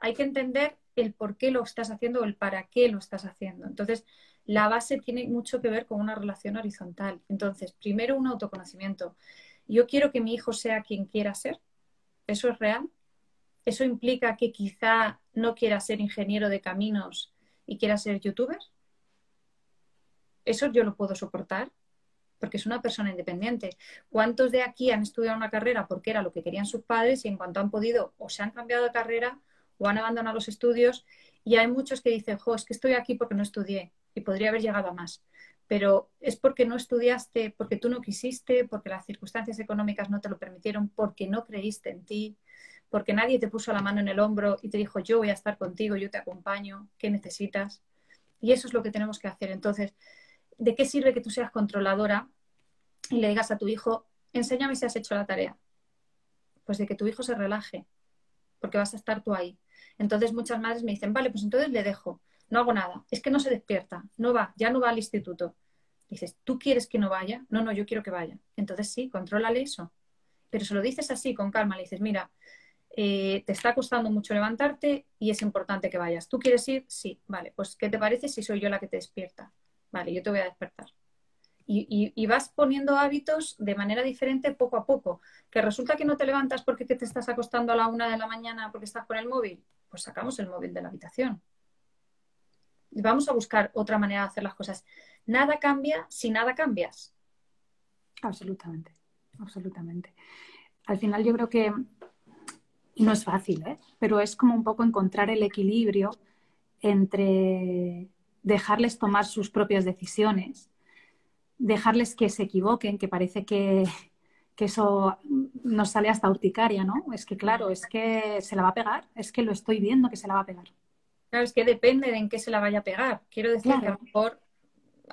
Hay que entender el por qué lo estás haciendo o el para qué lo estás haciendo. Entonces, la base tiene mucho que ver con una relación horizontal. Entonces, primero un autoconocimiento. Yo quiero que mi hijo sea quien quiera ser. Eso es real. Eso implica que quizá no quiera ser ingeniero de caminos y quiera ser youtuber. Eso yo lo puedo soportar, porque es una persona independiente. ¿Cuántos de aquí han estudiado una carrera porque era lo que querían sus padres y en cuanto han podido o se han cambiado de carrera o han abandonado los estudios? Y hay muchos que dicen, jo, es que estoy aquí porque no estudié y podría haber llegado a más. Pero es porque no estudiaste, porque tú no quisiste, porque las circunstancias económicas no te lo permitieron, porque no creíste en ti, porque nadie te puso la mano en el hombro y te dijo, yo voy a estar contigo, yo te acompaño, ¿qué necesitas? Y eso es lo que tenemos que hacer. Entonces, ¿de qué sirve que tú seas controladora y le digas a tu hijo, enséñame si has hecho la tarea? Pues de que tu hijo se relaje, porque vas a estar tú ahí. Entonces muchas madres me dicen, vale, pues entonces le dejo, no hago nada, es que no se despierta, no va, ya no va al instituto. Dices, ¿tú quieres que no vaya? No, no, yo quiero que vaya. Entonces sí, contrólale eso. Pero se lo dices así, con calma, le dices, mira, eh, te está costando mucho levantarte y es importante que vayas. ¿Tú quieres ir? Sí, vale, pues ¿qué te parece si soy yo la que te despierta? Vale, yo te voy a despertar. Y, y, y vas poniendo hábitos de manera diferente poco a poco. Que resulta que no te levantas porque te estás acostando a la una de la mañana porque estás con el móvil. Pues sacamos el móvil de la habitación. Y vamos a buscar otra manera de hacer las cosas. Nada cambia si nada cambias. Absolutamente, absolutamente. Al final yo creo que, y no es fácil, ¿eh? Pero es como un poco encontrar el equilibrio entre dejarles tomar sus propias decisiones, dejarles que se equivoquen, que parece que, que eso nos sale hasta urticaria, ¿no? Es que claro, es que se la va a pegar, es que lo estoy viendo que se la va a pegar. Claro, es que depende de en qué se la vaya a pegar. Quiero decir claro. que a lo mejor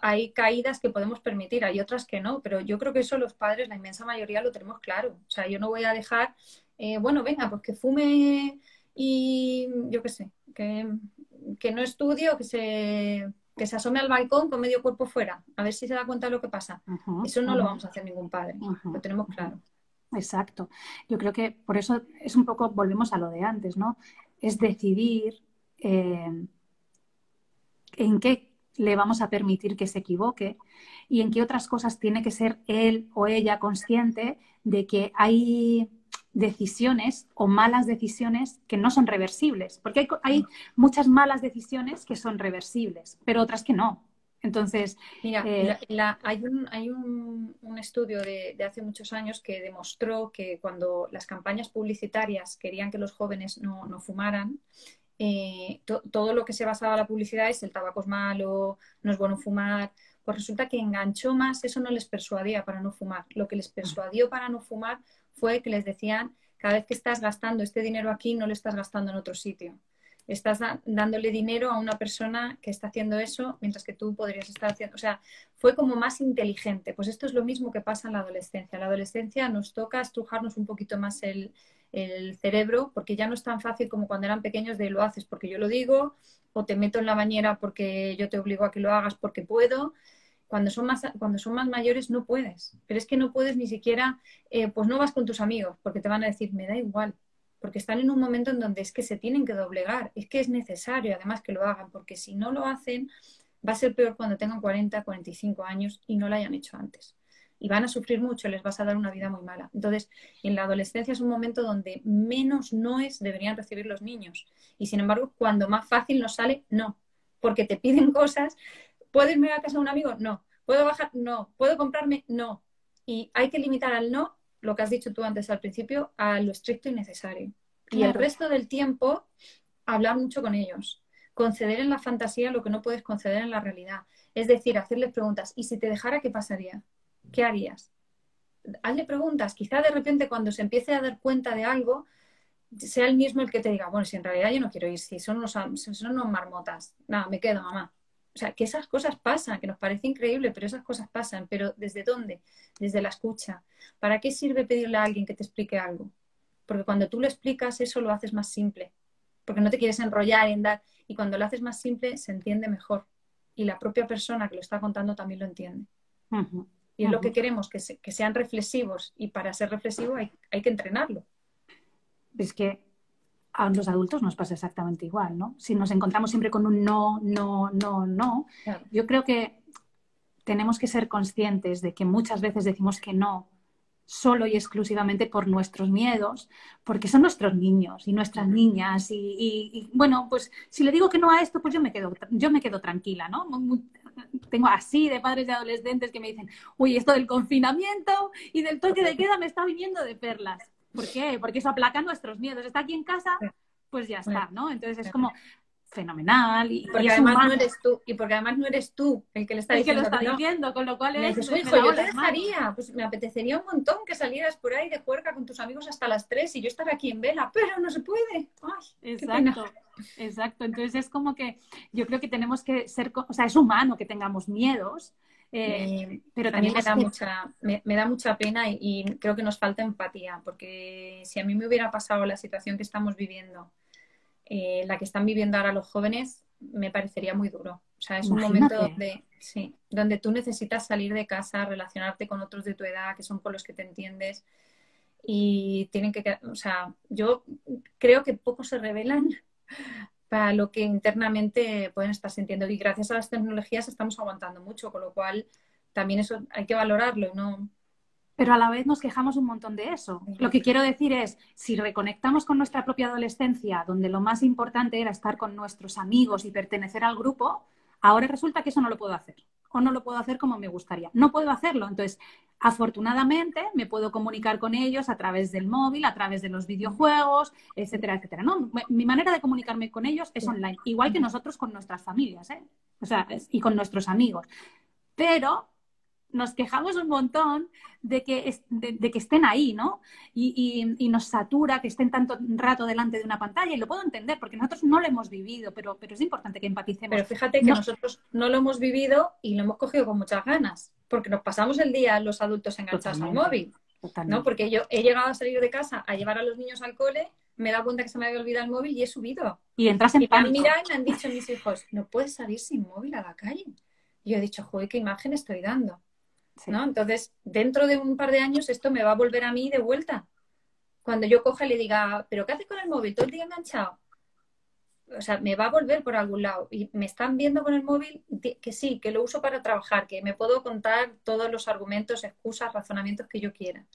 hay caídas que podemos permitir, hay otras que no, pero yo creo que eso los padres, la inmensa mayoría, lo tenemos claro. O sea, yo no voy a dejar, eh, bueno, venga, pues que fume y yo qué sé, que... que no estudie o que se, que se asome al balcón con medio cuerpo fuera. A ver si se da cuenta de lo que pasa. Ajá, eso no ajá. lo vamos a hacer ningún padre. Ajá, lo tenemos claro. Exacto. Yo creo que por eso es un poco, volvemos a lo de antes, ¿no? Es decidir eh, en qué le vamos a permitir que se equivoque y en qué otras cosas tiene que ser él o ella consciente de que hay decisiones o malas decisiones que no son reversibles, porque hay, hay muchas malas decisiones que son reversibles, pero otras que no. Entonces, mira, eh... la, la, hay, un, hay un, un estudio de, de hace muchos años que demostró que cuando las campañas publicitarias querían que los jóvenes no, no fumaran, eh, to, todo lo que se basaba la publicidad es el tabaco es malo, no es bueno fumar. Pues resulta que enganchó más, eso no les persuadía para no fumar. Lo que les persuadió para no fumar fue que les decían, cada vez que estás gastando este dinero aquí, no lo estás gastando en otro sitio. Estás da dándole dinero a una persona que está haciendo eso, mientras que tú podrías estar haciendo... O sea, fue como más inteligente. Pues esto es lo mismo que pasa en la adolescencia. En la adolescencia nos toca estrujarnos un poquito más el, el cerebro, porque ya no es tan fácil como cuando eran pequeños de lo haces porque yo lo digo, o te meto en la bañera porque yo te obligo a que lo hagas porque puedo... Cuando son, más, cuando son más mayores no puedes, pero es que no puedes ni siquiera, eh, pues no vas con tus amigos porque te van a decir, me da igual, porque están en un momento en donde es que se tienen que doblegar, es que es necesario además que lo hagan, porque si no lo hacen va a ser peor cuando tengan cuarenta, cuarenta y cinco años y no lo hayan hecho antes. Y van a sufrir mucho, les vas a dar una vida muy mala. Entonces, en la adolescencia es un momento donde menos noes deberían recibir los niños y sin embargo cuando más fácil nos sale, no, porque te piden cosas... ¿Puedo irme a casa de un amigo? No. ¿Puedo bajar? No. ¿Puedo comprarme? No. Y hay que limitar al no, lo que has dicho tú antes al principio, a lo estricto y necesario. Claro. Y el resto del tiempo, hablar mucho con ellos. Conceder en la fantasía lo que no puedes conceder en la realidad. Es decir, hacerles preguntas. ¿Y si te dejara, qué pasaría? ¿Qué harías? hazle preguntas. Quizá de repente cuando se empiece a dar cuenta de algo, sea el mismo el que te diga, bueno, si en realidad yo no quiero ir, si son unos, son unos marmotas, nada, me quedo, mamá. O sea, que esas cosas pasan, que nos parece increíble, pero esas cosas pasan. ¿Pero desde dónde? Desde la escucha. ¿Para qué sirve pedirle a alguien que te explique algo? Porque cuando tú lo explicas, eso lo haces más simple. Porque no te quieres enrollar en dar. Y cuando lo haces más simple, se entiende mejor. Y la propia persona que lo está contando también lo entiende. Uh-huh. Y es uh-huh. lo que queremos, que, se, que sean reflexivos. Y para ser reflexivo hay, hay que entrenarlo. Es que a los adultos nos pasa exactamente igual, ¿no? Si nos encontramos siempre con un no, no, no, no, claro. Yo creo que tenemos que ser conscientes de que muchas veces decimos que no solo y exclusivamente por nuestros miedos, porque son nuestros niños y nuestras niñas y, y, y bueno, pues si le digo que no a esto, pues yo me quedo, yo me quedo tranquila, ¿no? Tengo así de padres de adolescentes que me dicen, uy, esto del confinamiento y del toque de queda me está viniendo de perlas. ¿Por qué? Porque eso aplaca nuestros miedos. Está aquí en casa, pues ya está, ¿no? Entonces es como fenomenal. Y, porque y además no eres tú, y porque además no eres tú el que le está diciendo. El que lo está diciendo, no. Con lo cual es... Me dices, me hijo, me yo te dejaría. Manos. Pues me apetecería un montón que salieras por ahí de juerga con tus amigos hasta las tres y yo estar aquí en vela, pero no se puede. Ay, exacto, exacto. Entonces es como que yo creo que tenemos que ser... O sea, es humano que tengamos miedos. Eh, me, pero también me da, que... mucha, me, me da mucha pena y, y creo que nos falta empatía, porque si a mí me hubiera pasado la situación que estamos viviendo, eh, la que están viviendo ahora los jóvenes, me parecería muy duro. O sea, es Imagínate. Un momento donde, sí, donde tú necesitas salir de casa, relacionarte con otros de tu edad, que son con los que te entiendes, y tienen que... O sea, yo creo que pocos se rebelan para lo que internamente pueden estar sintiendo. Y gracias a las tecnologías estamos aguantando mucho, con lo cual también eso hay que valorarlo, ¿no? Pero a la vez nos quejamos un montón de eso. Sí. Lo que quiero decir es, si reconectamos con nuestra propia adolescencia, donde lo más importante era estar con nuestros amigos y pertenecer al grupo, ahora resulta que eso no lo puedo hacer. O no lo puedo hacer como me gustaría. No puedo hacerlo. Entonces, afortunadamente, me puedo comunicar con ellos a través del móvil, a través de los videojuegos, etcétera, etcétera. No, mi manera de comunicarme con ellos es online. Igual que nosotros con nuestras familias, ¿eh? O sea, y con nuestros amigos. Pero nos quejamos un montón de que, es, de, de que estén ahí, ¿no? Y, y, y nos satura que estén tanto rato delante de una pantalla. Y lo puedo entender porque nosotros no lo hemos vivido, pero, pero es importante que empaticemos. Pero fíjate que nos... nosotros no lo hemos vivido y lo hemos cogido con muchas ganas. Porque nos pasamos el día los adultos enganchados al móvil. Totalmente. ¿No? Porque yo he llegado a salir de casa a llevar a los niños al cole, me he dado cuenta que se me había olvidado el móvil y he subido. Y entras en pánico. Y me han mirado y me han dicho mis hijos, no puedes salir sin móvil a la calle. Y yo he dicho, joder, qué imagen estoy dando. Sí. ¿No? Entonces, dentro de un par de años esto me va a volver a mí de vuelta. Cuando yo coja y le diga, ¿pero qué haces con el móvil? ¿Todo el día enganchado? O sea, me va a volver por algún lado. Y me están viendo con el móvil que sí, que lo uso para trabajar, que me puedo contar todos los argumentos, excusas, razonamientos que yo quiera.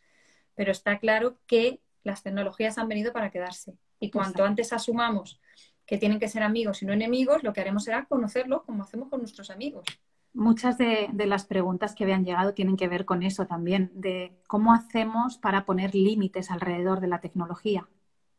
Pero está claro que las tecnologías han venido para quedarse. Y cuanto Exacto. antes asumamos que tienen que ser amigos y no enemigos, lo que haremos será conocerlos como hacemos con nuestros amigos. Muchas de, de las preguntas que me han llegado tienen que ver con eso también, de cómo hacemos para poner límites alrededor de la tecnología.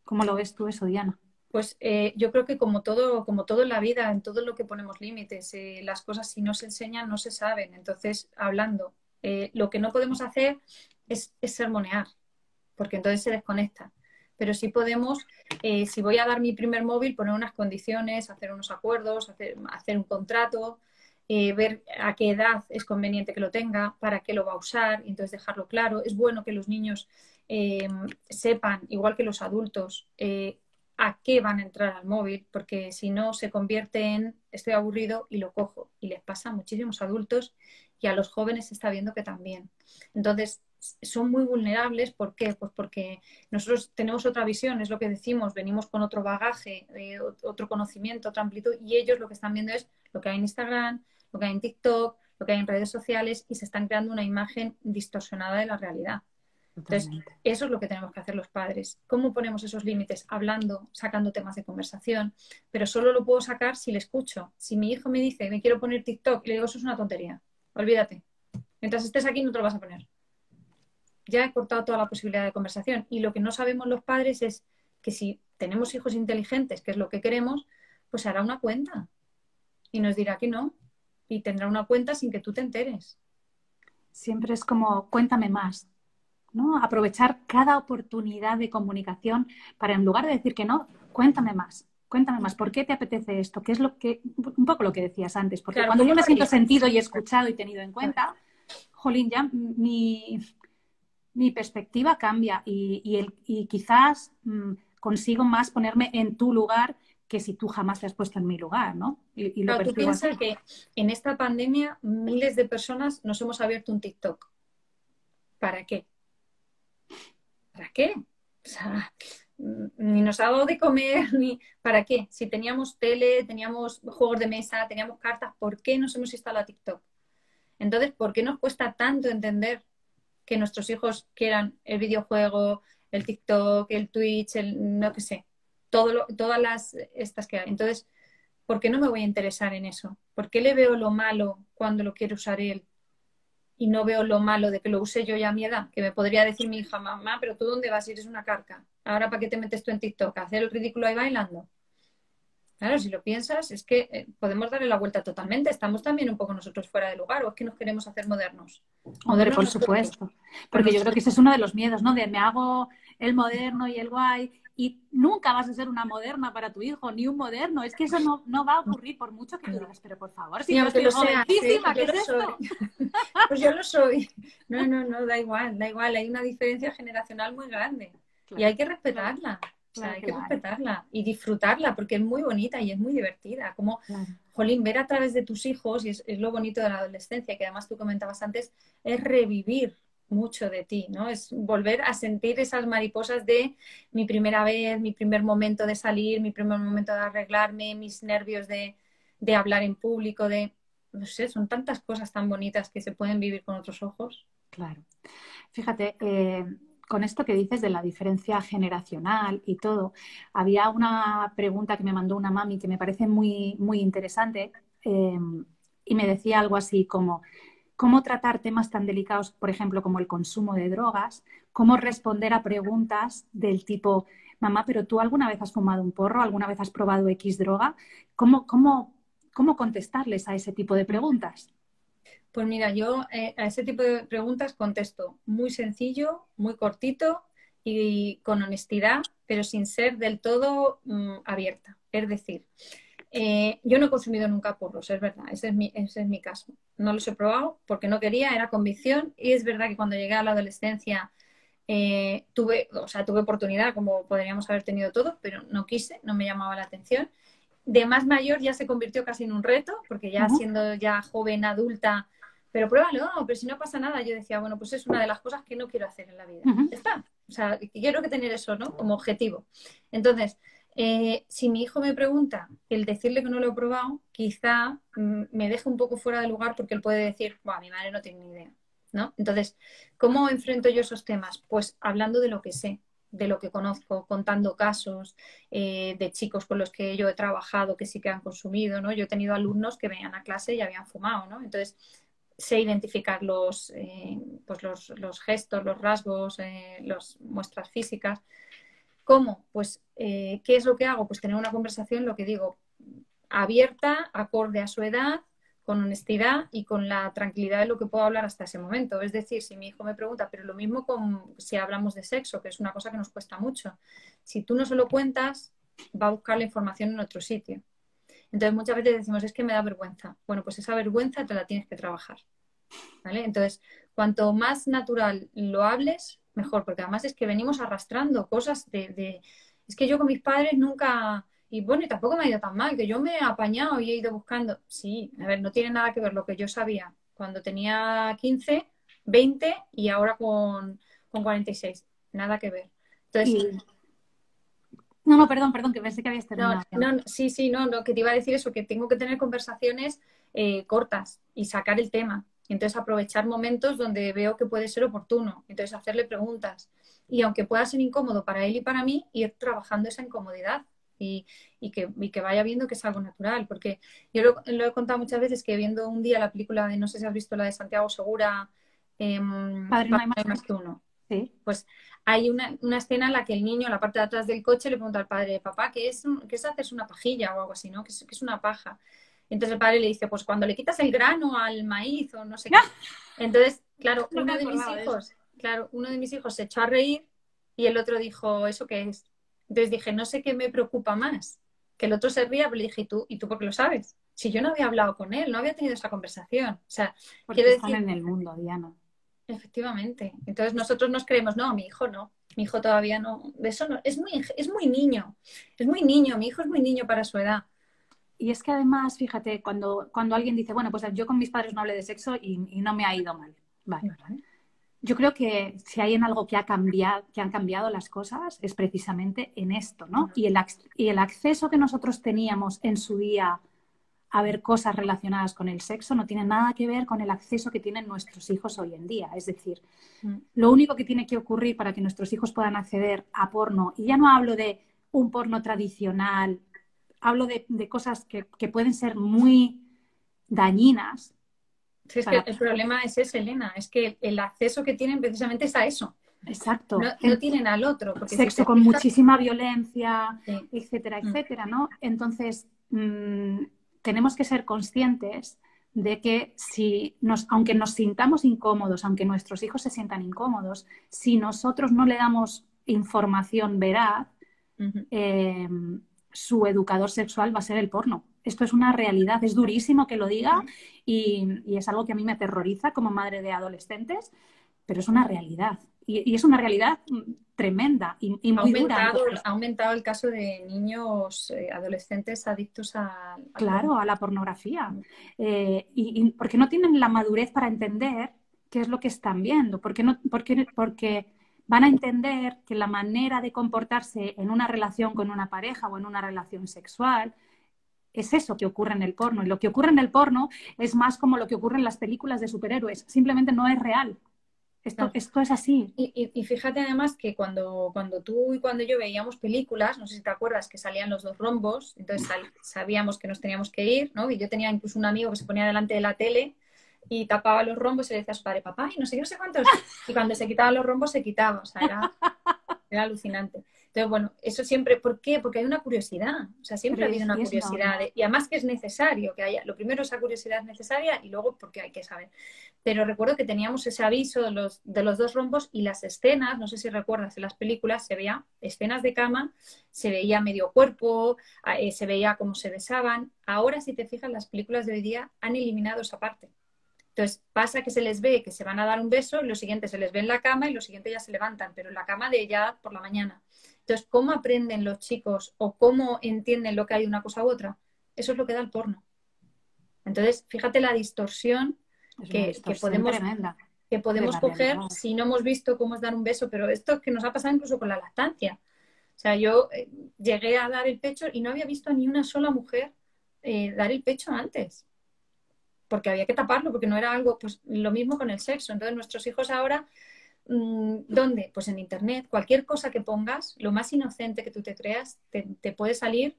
¿Cómo lo ves tú eso, Diana? Pues eh, yo creo que como todo, como todo en la vida, en todo lo que ponemos límites, eh, las cosas si no se enseñan no se saben. Entonces, hablando, eh, lo que no podemos hacer es, es sermonear, porque entonces se desconecta. Pero sí podemos, eh, si voy a dar mi primer móvil, poner unas condiciones, hacer unos acuerdos, hacer, hacer un contrato... Eh, ver a qué edad es conveniente que lo tenga, para qué lo va a usar, y entonces dejarlo claro. Es bueno que los niños eh, sepan, igual que los adultos, eh, a qué van a entrar al móvil, porque si no se convierte en estoy aburrido y lo cojo. Y les pasa a muchísimos adultos y a los jóvenes se está viendo que también. Entonces, son muy vulnerables. ¿Por qué? Pues porque nosotros tenemos otra visión, es lo que decimos, venimos con otro bagaje, eh, otro conocimiento, otra amplitud, y ellos lo que están viendo es lo que hay en Instagram, lo que hay en TikTok, lo que hay en redes sociales, y se están creando una imagen distorsionada de la realidad. Entonces, Totalmente. Eso es lo que tenemos que hacer los padres. ¿Cómo ponemos esos límites? Hablando, sacando temas de conversación, pero solo lo puedo sacar si le escucho. Si mi hijo me dice, me quiero poner TikTok, y le digo, eso es una tontería, olvídate. Mientras estés aquí no te lo vas a poner. Ya he cortado toda la posibilidad de conversación. Y lo que no sabemos los padres es que si tenemos hijos inteligentes, que es lo que queremos, pues hará una cuenta y nos dirá que no. Y tendrá una cuenta sin que tú te enteres. Siempre es como, cuéntame más. ¿no? Aprovechar cada oportunidad de comunicación para, en lugar de decir que no, cuéntame más. Cuéntame más, ¿por qué te apetece esto? ¿Qué es lo que, un poco lo que decías antes? Porque claro, cuando yo me siento sentido y escuchado y tenido en cuenta, jolín, ya mi, mi perspectiva cambia y, y, el, y quizás mmm, consigo más ponerme en tu lugar que si tú jamás te has puesto en mi lugar, ¿no? Y, y lo claro, tú piensas que en esta pandemia miles de personas nos hemos abierto un TikTok. ¿Para qué? ¿Para qué? O sea, ni nos ha dado de comer, ni... ¿Para qué? Si teníamos tele, teníamos juegos de mesa, teníamos cartas, ¿por qué nos hemos instalado a TikTok? Entonces, ¿por qué nos cuesta tanto entender que nuestros hijos quieran el videojuego, el TikTok, el Twitch, el no que sé, todo lo, todas las estas que hay? Entonces, ¿por qué no me voy a interesar en eso? ¿Por qué le veo lo malo cuando lo quiere usar él? Y no veo lo malo de que lo use yo ya a mi edad, que me podría decir mi hija, mamá, pero tú dónde vas, eres una carca. Ahora, ¿para qué te metes tú en TikTok? ¿A hacer el ridículo ahí bailando? Claro, si lo piensas, es que podemos darle la vuelta totalmente. Estamos también un poco nosotros fuera de lugar, o es que nos queremos hacer modernos. Modernos, por supuesto. Porque yo creo que ese es uno de los miedos, ¿no? De me hago el moderno y el guay. Y nunca vas a ser una moderna para tu hijo, ni un moderno. Es que eso no, no va a ocurrir por mucho que digas, pero por favor, si yo estoy jovencísima, ¿qué es esto? Pues yo lo soy. No, no, no, da igual, da igual. Hay una diferencia generacional muy grande. Claro, y hay que respetarla. Claro, o sea, hay claro. que respetarla y disfrutarla, porque es muy bonita y es muy divertida. Como, claro. jolín, ver a través de tus hijos, y es, es lo bonito de la adolescencia, que además tú comentabas antes, es revivir mucho de ti, ¿no? Es volver a sentir esas mariposas de mi primera vez, mi primer momento de salir, mi primer momento de arreglarme, mis nervios de, de hablar en público, de, no sé, son tantas cosas tan bonitas que se pueden vivir con otros ojos. Claro. Fíjate, eh, con esto que dices de la diferencia generacional y todo, había una pregunta que me mandó una mami que me parece muy, muy interesante eh, y me decía algo así como... ¿Cómo tratar temas tan delicados, por ejemplo, como el consumo de drogas? ¿Cómo responder a preguntas del tipo, mamá, pero tú alguna vez has fumado un porro? ¿Alguna vez has probado X droga? ¿Cómo, cómo, cómo contestarles a ese tipo de preguntas? Pues mira, yo eh, a ese tipo de preguntas contesto muy sencillo, muy cortito y con honestidad, pero sin ser del todo mmm, abierta. Es decir... Eh, yo no he consumido nunca porros, es verdad, ese es, mi, ese es mi caso. No los he probado porque no quería, era convicción. Y es verdad que cuando llegué a la adolescencia eh, tuve, o sea, tuve oportunidad, como podríamos haber tenido todos, pero no quise, no me llamaba la atención. De más mayor ya se convirtió casi en un reto, porque ya uh-huh. siendo ya joven, adulta, pero pruébalo, pero si no pasa nada. Yo decía, bueno, pues es una de las cosas que no quiero hacer en la vida. Uh-huh. Ya está, o sea, quiero que tener eso, ¿no? Como objetivo. Entonces... Eh, si mi hijo me pregunta, el decirle que no lo he probado, quizá mm, me deje un poco fuera de lugar, porque él puede decir, buah, mi madre no tiene ni idea, ¿no? Entonces, ¿cómo enfrento yo esos temas? Pues hablando de lo que sé, de lo que conozco, contando casos eh, de chicos con los que yo he trabajado que sí que han consumido, ¿no? Yo he tenido alumnos que venían a clase y habían fumado, ¿no? Entonces, sé identificar los, eh, pues los, los gestos, los rasgos, eh, las muestras físicas. ¿Cómo? Pues, eh, ¿qué es lo que hago? Pues tener una conversación, lo que digo, abierta, acorde a su edad, con honestidad y con la tranquilidad de lo que puedo hablar hasta ese momento. Es decir, si mi hijo me pregunta, pero lo mismo con si hablamos de sexo, que es una cosa que nos cuesta mucho. Si tú no se lo cuentas, va a buscar la información en otro sitio. Entonces, muchas veces decimos, es que me da vergüenza. Bueno, pues esa vergüenza te la tienes que trabajar, ¿vale? Entonces, cuanto más natural lo hables, mejor, porque además es que venimos arrastrando cosas de, de... Es que yo con mis padres nunca... Y bueno, y tampoco me ha ido tan mal, que yo me he apañado y he ido buscando. Sí, a ver, no tiene nada que ver lo que yo sabía cuando tenía quince, veinte y ahora con, con cuarenta y seis. Nada que ver. Entonces... Y... No, no, perdón, perdón, que pensé que habías terminado. No, no, sí, sí, no, no, que te iba a decir eso, que tengo que tener conversaciones eh, cortas y sacar el tema. Entonces, aprovechar momentos donde veo que puede ser oportuno. Entonces, hacerle preguntas. Y aunque pueda ser incómodo para él y para mí, ir trabajando esa incomodidad y, y, que, y que vaya viendo que es algo natural. Porque yo lo, lo he contado muchas veces, que viendo un día la película de, no sé si has visto la de Santiago Segura, eh, Padre, no hay más que uno. Sí. Pues hay una, una escena en la que el niño, en la parte de atrás del coche, le pregunta al padre, papá, ¿qué es, qué es hacerse una pajilla o algo así, ¿no? ¿Qué es, qué es una paja? Entonces el padre le dice, pues cuando le quitas el grano al maíz o no sé qué. Entonces, claro, uno de mis hijos claro, uno de mis hijos se echó a reír y el otro dijo, ¿eso qué es? Entonces dije, no sé qué me preocupa más, que el otro se ría, pero le dije, ¿y tú? ¿Y tú por qué lo sabes? Si yo no había hablado con él, no había tenido esa conversación. O sea, porque quiero decir, están en el mundo, Diana. Efectivamente. Entonces nosotros nos creemos, no, mi hijo no, mi hijo todavía no, eso no, es muy, es muy niño, es muy niño, mi hijo es muy niño para su edad. Y es que además, fíjate, cuando, cuando alguien dice, bueno, pues yo con mis padres no hablé de sexo y, y no me ha ido mal. Vale. Yo creo que si hay en algo que, ha cambiado, que han cambiado las cosas es precisamente en esto, ¿no? Y el, y el acceso que nosotros teníamos en su día a ver cosas relacionadas con el sexo no tiene nada que ver con el acceso que tienen nuestros hijos hoy en día. Es decir, lo único que tiene que ocurrir para que nuestros hijos puedan acceder a porno, y ya no hablo de un porno tradicional, hablo de, de cosas que, que pueden ser muy dañinas. Sí, es para... que el problema es ese, Elena, es que el acceso que tienen precisamente es a eso. Exacto. No, no tienen al otro. Porque sexo si con fijas... muchísima violencia, sí. etcétera, etcétera, ¿no? Entonces, mmm, tenemos que ser conscientes de que si nos, aunque nos sintamos incómodos, aunque nuestros hijos se sientan incómodos, si nosotros no le damos información veraz, uh-huh. eh, su educador sexual va a ser el porno. Esto es una realidad, es durísimo que lo diga y, y es algo que a mí me aterroriza como madre de adolescentes, pero es una realidad. Y, y es una realidad tremenda y, y muy dura. Ha aumentado el caso de niños, eh, adolescentes adictos a... a claro, la... a la pornografía. Eh, y, y porque no tienen la madurez para entender qué es lo que están viendo. Porque no, porque, porque van a entender que la manera de comportarse en una relación con una pareja o en una relación sexual es eso que ocurre en el porno. Y lo que ocurre en el porno es más como lo que ocurre en las películas de superhéroes. Simplemente no es real. Esto, no. esto es así. Y, y, y fíjate además que cuando, cuando tú y cuando yo veíamos películas, no sé si te acuerdas que salían los dos rombos, entonces sal, sabíamos que nos teníamos que ir, ¿no? Y yo tenía incluso un amigo que se ponía delante de la tele y tapaba los rombos y le decía a su padre, papá, y no sé qué, no sé cuántos. Y cuando se quitaban los rombos, se quitaba. O sea, era, era alucinante. Entonces, bueno, eso siempre... ¿Por qué? Porque hay una curiosidad. O sea, siempre ha habido una curiosidad. De, y además que es necesario que haya... Lo primero, esa curiosidad es necesaria y luego porque hay que saber. Pero recuerdo que teníamos ese aviso de los, de los dos rombos y las escenas, no sé si recuerdas, en las películas se veía escenas de cama, se veía medio cuerpo, eh, se veía cómo se besaban. Ahora, si te fijas, las películas de hoy día han eliminado esa parte. Entonces pasa que se les ve que se van a dar un beso, y lo siguiente se les ve en la cama y lo siguiente ya se levantan, pero en la cama de ya por la mañana. Entonces, ¿cómo aprenden los chicos o cómo entienden lo que hay de una cosa u otra? Eso es lo que da el porno. Entonces, fíjate la distorsión, es que, distorsión que podemos, tremenda, que podemos coger realidad. Si no hemos visto cómo es dar un beso, pero esto que nos ha pasado incluso con la lactancia. O sea, yo eh, llegué a dar el pecho y no había visto ni una sola mujer eh, dar el pecho antes. Porque había que taparlo, porque no era algo, pues lo mismo con el sexo. Entonces nuestros hijos ahora, ¿dónde? Pues en internet, cualquier cosa que pongas, lo más inocente que tú te creas, te, te puede salir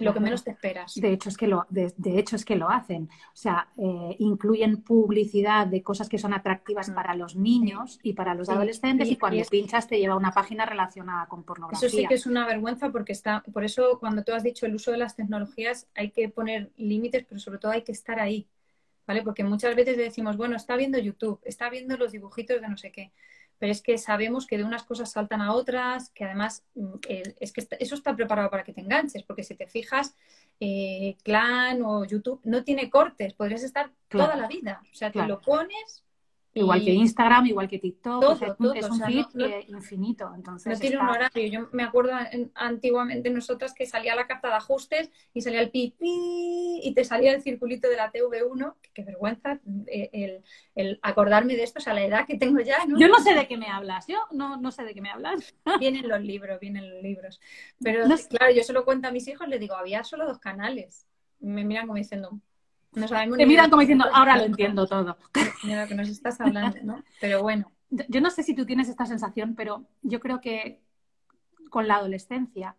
lo que menos te esperas. De hecho es que lo, de, de hecho es que lo hacen. O sea, eh, incluyen publicidad de cosas que son atractivas mm. para los niños y para los sí. adolescentes y, y cuando y es... pinchas te lleva a una página relacionada con pornografía. Eso sí que es una vergüenza porque está, por eso cuando tú has dicho el uso de las tecnologías hay que poner límites, pero sobre todo hay que estar ahí. ¿Vale? Porque muchas veces decimos, bueno, está viendo YouTube, está viendo los dibujitos de no sé qué, pero es que sabemos que de unas cosas saltan a otras, que además eh, es que está, eso está preparado para que te enganches, porque si te fijas, eh, Clan o YouTube no tiene cortes, podrías estar claro. toda la vida, o sea, claro. te lo pones... Igual y... que Instagram, igual que TikTok, todo, o sea, todo, es un o sea, feed no, no, infinito. Entonces no tiene está... un horario. Yo me acuerdo en, antiguamente nosotras que salía la carta de ajustes y salía el pipí y te salía el circulito de la T V uno. Qué vergüenza el, el acordarme de esto, o sea, la edad que tengo ya. ¿No? Yo no sé de qué me hablas, yo no, no sé de qué me hablas. Vienen los libros, vienen los libros. Pero no sé. Claro, yo se lo cuento a mis hijos, les digo, había solo dos canales. Me miran como diciendo... No te miran como diciendo, ahora lo entiendo todo. De lo que nos estás hablando, ¿no? Pero bueno. Yo no sé si tú tienes esta sensación, pero yo creo que con la adolescencia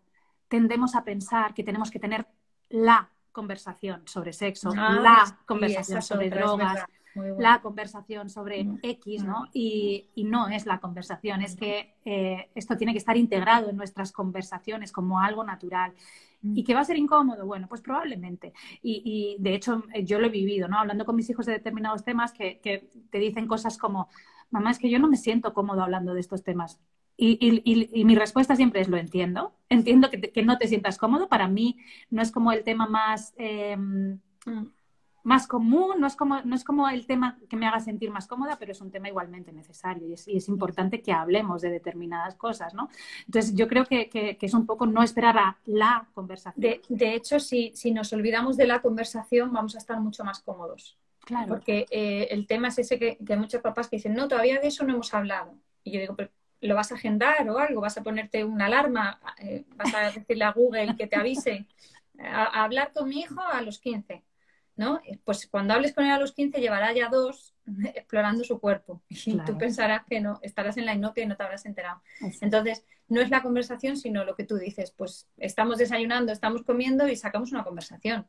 tendemos a pensar que tenemos que tener la conversación sobre sexo, ah, la conversación sobre drogas, bueno. la conversación sobre X, ¿no? Y, y no es la conversación, es que eh, esto tiene que estar integrado en nuestras conversaciones como algo natural. ¿Y que va a ser incómodo? Bueno, pues probablemente. Y, y de hecho yo lo he vivido, ¿no? Hablando con mis hijos de determinados temas que, que te dicen cosas como, mamá, es que yo no me siento cómodo hablando de estos temas. Y, y, y, y mi respuesta siempre es, lo entiendo, entiendo que, te, que no te sientas cómodo, para mí no es como el tema más, eh, más común, no es, como, no es como el tema que me haga sentir más cómoda, pero es un tema igualmente necesario y es, y es importante que hablemos de determinadas cosas, ¿no? Entonces yo creo que, que, que es un poco no esperar a la conversación. De, de hecho, si, si nos olvidamos de la conversación vamos a estar mucho más cómodos. Claro. Porque eh, el tema es ese que, que hay muchos papás que dicen, no, todavía de eso no hemos hablado. Y yo digo, pero ¿lo vas a agendar o algo? ¿Vas a ponerte una alarma? ¿Vas a decirle a Google que te avise? A, a hablar con mi hijo a los quince, ¿no? Pues cuando hables con él a los quince llevará ya dos explorando su cuerpo. Claro. Y tú pensarás que no, estarás en la inopia y no te habrás enterado. Así. Entonces, no es la conversación, sino lo que tú dices. Pues estamos desayunando, estamos comiendo y sacamos una conversación.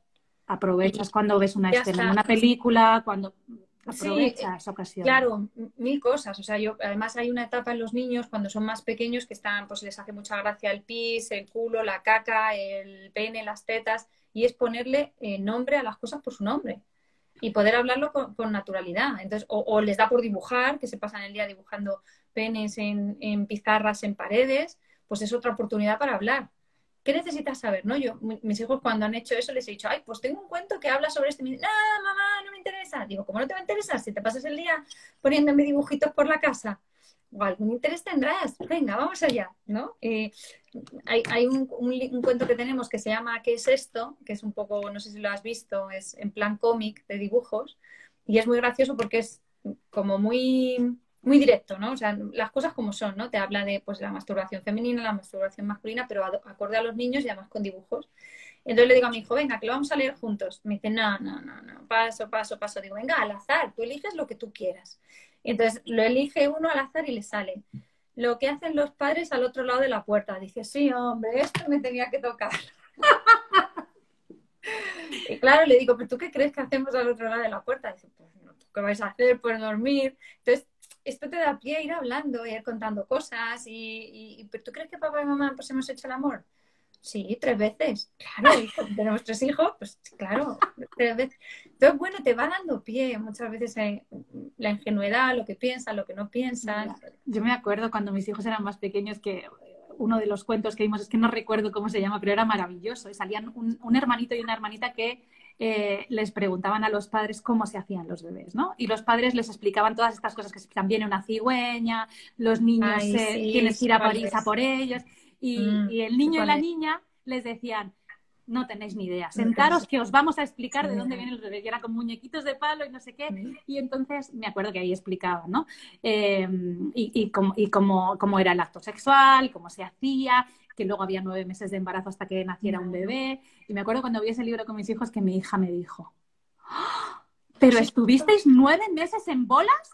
Aprovechas cuando ves una escena, una película, cuando... Aprovecha esa ocasión. Claro, mil cosas. O sea, yo además hay una etapa en los niños cuando son más pequeños que están, pues les hace mucha gracia el pis, el culo, la caca, el pene, las tetas, y es ponerle eh, nombre a las cosas por su nombre y poder hablarlo con, con naturalidad. Entonces, o, o les da por dibujar, que se pasan el día dibujando penes en, en pizarras, en paredes, pues es otra oportunidad para hablar. ¿Qué necesitas saber? ¿No? Yo, mis hijos cuando han hecho eso les he dicho, ay, pues tengo un cuento que habla sobre este. Me dicen, ah, mamá, no me interesa. Digo, ¿cómo no te va a interesar? Si te pasas el día poniéndome dibujitos por la casa, o algún interés tendrás. Venga, vamos allá, ¿no? Eh, hay hay un, un, un cuento que tenemos que se llama ¿Qué es esto? Que es un poco, no sé si lo has visto, es en plan cómic de dibujos. Y es muy gracioso porque es como muy... muy directo, ¿no? O sea, las cosas como son, ¿no? Te habla de pues, la masturbación femenina, la masturbación masculina, pero acorde a los niños y además con dibujos. Entonces le digo a mi hijo, venga, que lo vamos a leer juntos. Me dice, no, no, no, no, paso, paso, paso. Digo, venga, al azar, tú eliges lo que tú quieras. Entonces lo elige uno al azar y le sale. Lo que hacen los padres al otro lado de la puerta. Dice, sí, hombre, esto me tenía que tocar. Y claro, le digo, pero ¿tú qué crees que hacemos al otro lado de la puerta? Dice, pues no, ¿qué vais a hacer? Pues dormir. Entonces, esto te da pie a ir hablando, a ir contando cosas. Y, y, ¿Pero tú crees que papá y mamá pues hemos hecho el amor? Sí, tres veces. Claro, tenemos tres hijos, pues claro, tres veces. Entonces, bueno, te va dando pie muchas veces eh, la ingenuidad, lo que piensan, lo que no piensan. Yo me acuerdo cuando mis hijos eran más pequeños que... uno de los cuentos que vimos, es que no recuerdo cómo se llama, pero era maravilloso. Y salían un, un hermanito y una hermanita que eh, les preguntaban a los padres cómo se hacían los bebés, ¿no? Y los padres les explicaban todas estas cosas que se explican. Viene una cigüeña, los niños Ay, eh, sí, tienes que ir a París a por ellos. Y, mm, y el niño y la niña les decían, no tenéis ni idea, sentaros que os vamos a explicar de dónde viene el bebé, que era con muñequitos de palo y no sé qué, y entonces me acuerdo que ahí explicaba, ¿no? Eh, y y, cómo, y cómo, cómo era el acto sexual, cómo se hacía, que luego había nueve meses de embarazo hasta que naciera un bebé, y me acuerdo cuando vi ese libro con mis hijos que mi hija me dijo, ¿pero estuvisteis nueve meses en bolas?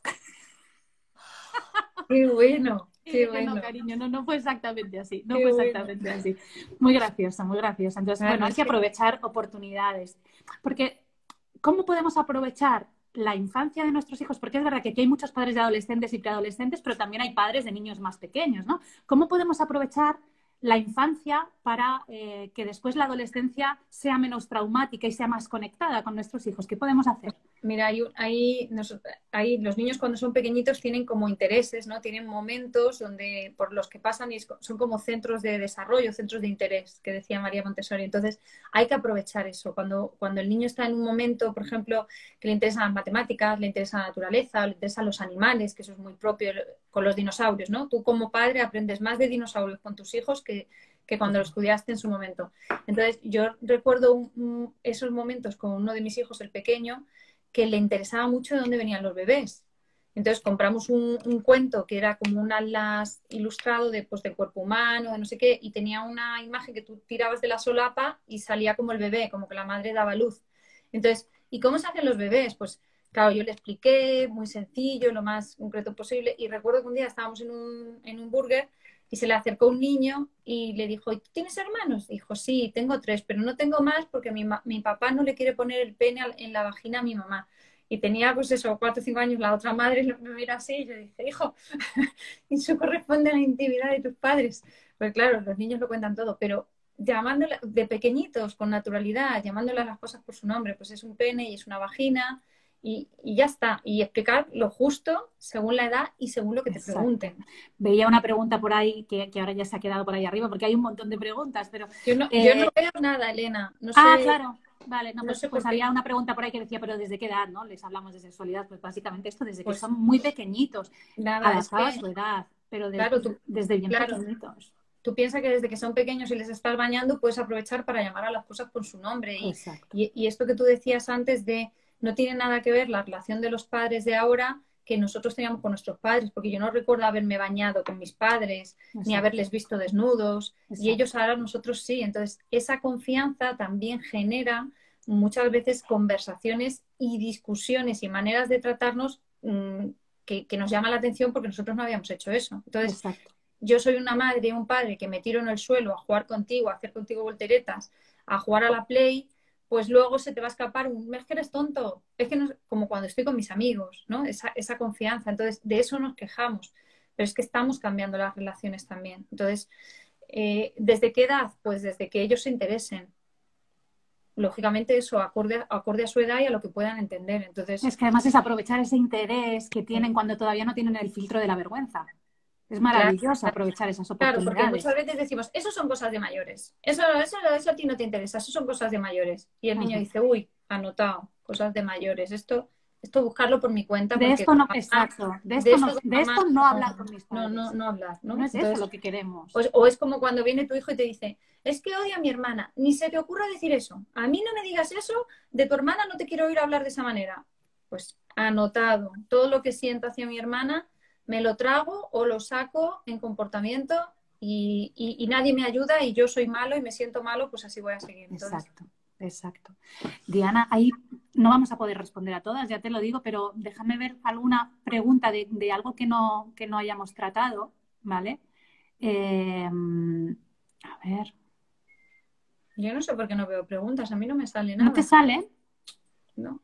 ¡Qué bueno! Qué bueno. No, cariño, no, no fue exactamente así, no Qué fue exactamente bueno. así. Muy graciosa, muy graciosa. Entonces, bueno, hay que aprovechar oportunidades. Porque, ¿cómo podemos aprovechar la infancia de nuestros hijos? Porque es verdad que aquí hay muchos padres de adolescentes y preadolescentes, pero también hay padres de niños más pequeños, ¿no? ¿Cómo podemos aprovechar la infancia para eh, que después la adolescencia sea menos traumática y sea más conectada con nuestros hijos? ¿Qué podemos hacer? Mira, ahí, ahí, nos, ahí los niños cuando son pequeñitos tienen como intereses, ¿no? Tienen momentos donde por los que pasan y son como centros de desarrollo, centros de interés, que decía María Montessori. Entonces, hay que aprovechar eso. Cuando, cuando el niño está en un momento, por ejemplo, que le interesan las matemáticas, le interesa la naturaleza, le interesan los animales, que eso es muy propio con los dinosaurios, ¿no? Tú como padre aprendes más de dinosaurios con tus hijos que Que, que cuando lo estudiaste en su momento. Entonces, yo recuerdo un, un, esos momentos con uno de mis hijos, el pequeño, que le interesaba mucho de dónde venían los bebés. Entonces, compramos un, un cuento que era como un atlas ilustrado de, pues, del cuerpo humano, de no sé qué, y tenía una imagen que tú tirabas de la solapa y salía como el bebé, como que la madre daba luz. Entonces, ¿y cómo se hacen los bebés? Pues, claro, yo le expliqué, muy sencillo, lo más concreto posible, y recuerdo que un día estábamos en un, en un burger. Y se le acercó un niño y le dijo, ¿y tú tienes hermanos? Dijo, sí, tengo tres, pero no tengo más porque mi, mi papá no le quiere poner el pene en la vagina a mi mamá. Y tenía, pues eso, cuatro o cinco años, la otra madre me mira así y yo dije, hijo, eso corresponde a la intimidad de tus padres. Pues claro, los niños lo cuentan todo, pero llamándola de pequeñitos, con naturalidad, llamándolas las cosas por su nombre, pues es un pene y es una vagina Y, y ya está, y explicar lo justo según la edad y según lo que te Exacto. pregunten. Veía una pregunta por ahí que, que ahora ya se ha quedado por ahí arriba, porque hay un montón de preguntas, pero... Yo no, eh... yo no veo nada, Elena. No sé, ah, claro, vale. No, no pues, sé pues había una pregunta por ahí que decía, pero ¿desde qué edad, no? Les hablamos de sexualidad, pues básicamente esto, desde pues, que son muy pequeñitos, nada, adaptados es que... a su edad, pero de, claro, tú, desde bien claro. pequeñitos. Tú piensas que desde que son pequeños y les estás bañando, puedes aprovechar para llamar a las cosas por su nombre. Y, y, y esto que tú decías antes de... No tiene nada que ver la relación de los padres de ahora que nosotros teníamos con nuestros padres, porque yo no recuerdo haberme bañado con mis padres, Exacto. ni haberles visto desnudos, Exacto. y ellos ahora nosotros sí. Entonces, esa confianza también genera muchas veces conversaciones y discusiones y maneras de tratarnos mmm, que, que nos llama la atención porque nosotros no habíamos hecho eso. Entonces, Exacto. yo soy una madre y un padre que me tiro en el suelo a jugar contigo, a hacer contigo volteretas, a jugar a la Play... pues luego se te va a escapar un, es que eres tonto, es que no, como cuando estoy con mis amigos, ¿no? Esa, esa confianza, entonces de eso nos quejamos, pero es que estamos cambiando las relaciones también. Entonces, eh, ¿desde qué edad? Pues desde que ellos se interesen. Lógicamente eso, acorde, acorde a su edad y a lo que puedan entender. Entonces, es que además es aprovechar ese interés que tienen cuando todavía no tienen el filtro de la vergüenza. Es maravilloso claro, aprovechar esas oportunidades. Claro, porque muchas veces decimos, eso son cosas de mayores. Eso, eso, eso a ti no te interesa, eso son cosas de mayores. Y el Ajá. niño dice, uy, anotado, cosas de mayores. Esto, esto buscarlo por mi cuenta. De esto no, mamá, exacto. De esto, de esto, no, de mamá, esto no hablar con mis padres. No, no, no hablar. No, no es Entonces, eso lo que queremos. O, o es como cuando viene tu hijo y te dice, es que odio a mi hermana, ni se te ocurra decir eso. A mí no me digas eso, de tu hermana no te quiero oír hablar de esa manera. Pues anotado, todo lo que siento hacia mi hermana... me lo trago o lo saco en comportamiento y, y, y nadie me ayuda y yo soy malo y me siento malo, pues así voy a seguir. Entonces... Exacto, exacto. Diana, ahí no vamos a poder responder a todas, ya te lo digo, pero déjame ver alguna pregunta de, de algo que no, que no hayamos tratado, ¿vale? Eh, a ver. Yo no sé por qué no veo preguntas, a mí no me sale nada. ¿No te sale? No.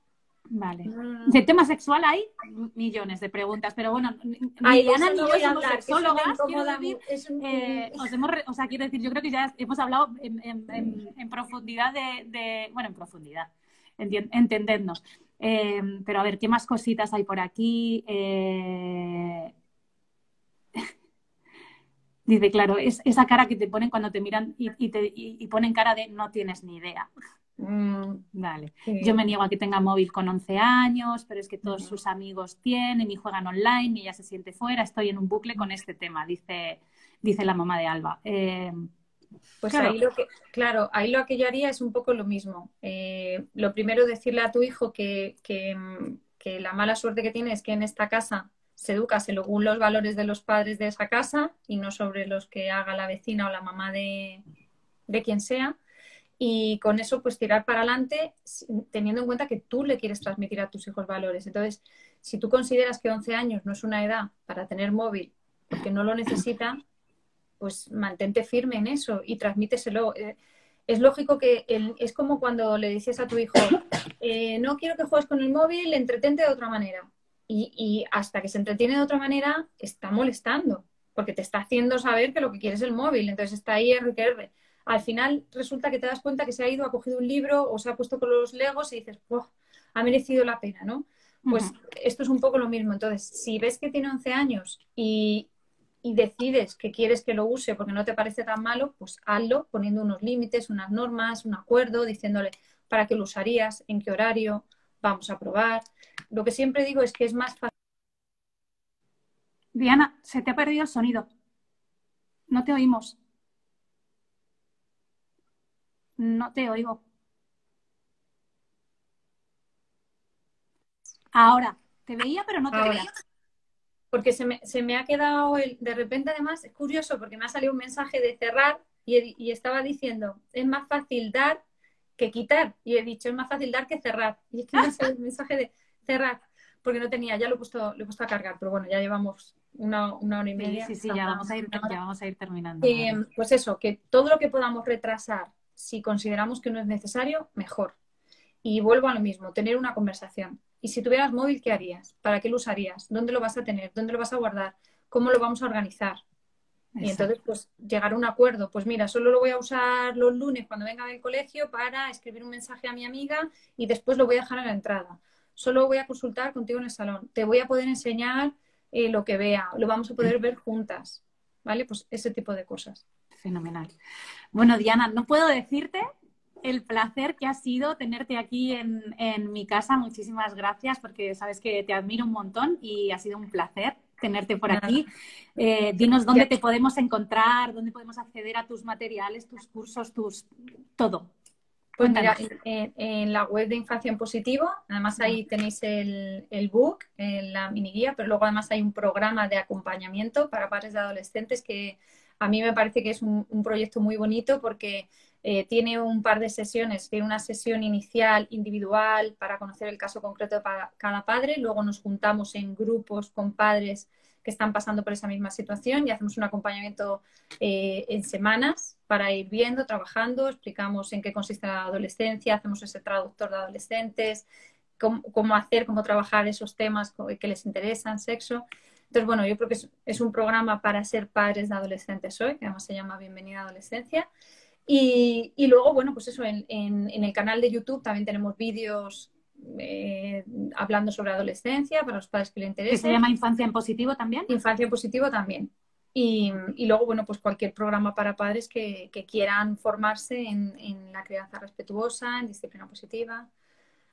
Vale. Mm. De tema sexual hay millones de preguntas, pero bueno, Ay, Diana ni yo somos sexólogas, quiero decir, es un... eh, os hemos re... o sea, quiero decir, yo creo que ya hemos hablado en, en, en, en profundidad de, de, bueno, en profundidad, entendernos. Eh, pero a ver, ¿qué más cositas hay por aquí? Eh... Dice, claro, es esa cara que te ponen cuando te miran y, y, te, y, y ponen cara de no tienes ni idea. Mm, vale. Sí. Yo me niego a que tenga móvil con once años, pero es que todos uh-huh. sus amigos tienen y juegan online y ella se siente fuera. Estoy en un bucle con este tema, dice, dice la mamá de Alba. Eh, pues claro. Ahí lo que, claro, ahí lo que yo haría es un poco lo mismo. Eh, lo primero, decirle a tu hijo que, que, que la mala suerte que tiene es que en esta casa se educa según los valores de los padres de esa casa y no sobre los que haga la vecina o la mamá de, de quien sea. Y con eso, pues tirar para adelante teniendo en cuenta que tú le quieres transmitir a tus hijos valores. Entonces, si tú consideras que once años no es una edad para tener móvil, porque no lo necesita, pues mantente firme en eso y transmíteselo. Es lógico que el, es como cuando le dices a tu hijo, eh, no quiero que juegues con el móvil, entretente de otra manera. Y, y hasta que se entretiene de otra manera, está molestando, porque te está haciendo saber que lo que quieres es el móvil. Entonces está ahí erre que erre. Al final resulta que te das cuenta que se ha ido, ha cogido un libro o se ha puesto con los legos y dices, ¡buah! Ha merecido la pena, ¿no? Pues uh-huh. esto es un poco lo mismo. Entonces, si ves que tiene once años y, y decides que quieres que lo use porque no te parece tan malo, pues hazlo poniendo unos límites, unas normas, un acuerdo, diciéndole para qué lo usarías, en qué horario, vamos a probar. Lo que siempre digo es que es más fácil. Diana, se te ha perdido el sonido. No te oímos. No te oigo. Ahora, te veía pero no te Ahora. veía. Porque se me, se me ha quedado, el, de repente además, es curioso porque me ha salido un mensaje de cerrar y, y estaba diciendo, es más fácil dar que quitar. Y he dicho, es más fácil dar que cerrar. Y es que me sale el mensaje de cerrar, porque no tenía, ya lo he puesto, lo he puesto a cargar, pero bueno, ya llevamos... Una, una hora y media. Sí, sí, sí, ya vamos a ir, ya vamos a ir terminando. Eh, pues eso, que todo lo que podamos retrasar, si consideramos que no es necesario, mejor. Y vuelvo a lo mismo, tener una conversación. Y si tuvieras móvil, ¿qué harías? ¿Para qué lo usarías? ¿Dónde lo vas a tener? ¿Dónde lo vas a guardar? ¿Cómo lo vamos a organizar? Exacto. Y entonces, pues, llegar a un acuerdo. Pues mira, solo lo voy a usar los lunes cuando venga del colegio para escribir un mensaje a mi amiga y después lo voy a dejar a la entrada. solo voy a consultar contigo en el salón, te voy a poder enseñar eh, lo que vea, lo vamos a poder ver juntas, ¿vale? Pues ese tipo de cosas. Fenomenal. Bueno, Diana, no puedo decirte el placer que ha sido tenerte aquí en, en mi casa. Muchísimas gracias, porque sabes que te admiro un montón y ha sido un placer tenerte por aquí. Eh, dinos dónde te podemos encontrar, dónde podemos acceder a tus materiales, tus cursos, tus todo. Pues mira, en, en la web de Infancia en Positivo, además ahí tenéis el, el book, el, la mini guía, pero luego además hay un programa de acompañamiento para padres de adolescentes que a mí me parece que es un, un proyecto muy bonito porque eh, tiene un par de sesiones, tiene una sesión inicial individual para conocer el caso concreto para cada padre, luego nos juntamos en grupos con padres que están pasando por esa misma situación y hacemos un acompañamiento eh, en semanas para ir viendo, trabajando, explicamos en qué consiste la adolescencia, hacemos ese traductor de adolescentes, cómo, cómo hacer, cómo trabajar esos temas que les interesan, sexo. Entonces, bueno, yo creo que es, es un programa para ser padres de adolescentes hoy, que además se llama Bienvenida a Adolescencia. Y, y luego, bueno, pues eso, en, en, en el canal de YouTube también tenemos vídeos Eh, hablando sobre adolescencia para los padres que le interesen. ¿Se llama Infancia en Positivo también? Infancia en Positivo también. Y, y luego, bueno, pues cualquier programa para padres que, que quieran formarse en, en la crianza respetuosa, en disciplina positiva.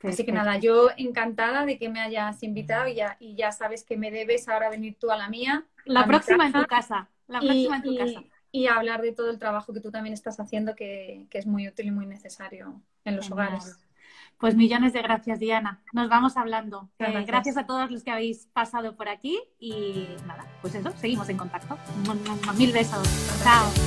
Perfecto. Así que nada, yo encantada de que me hayas invitado y ya, y ya sabes que me debes ahora venir tú a la mía. La próxima en tu casa. La próxima en tu casa. Y hablar de todo el trabajo que tú también estás haciendo, que, que es muy útil y muy necesario en los hogares. Pues millones de gracias, Diana. Nos vamos hablando. Gracias. Eh, gracias a todos los que habéis pasado por aquí y nada, pues eso, seguimos en contacto. Mil besos. Chao.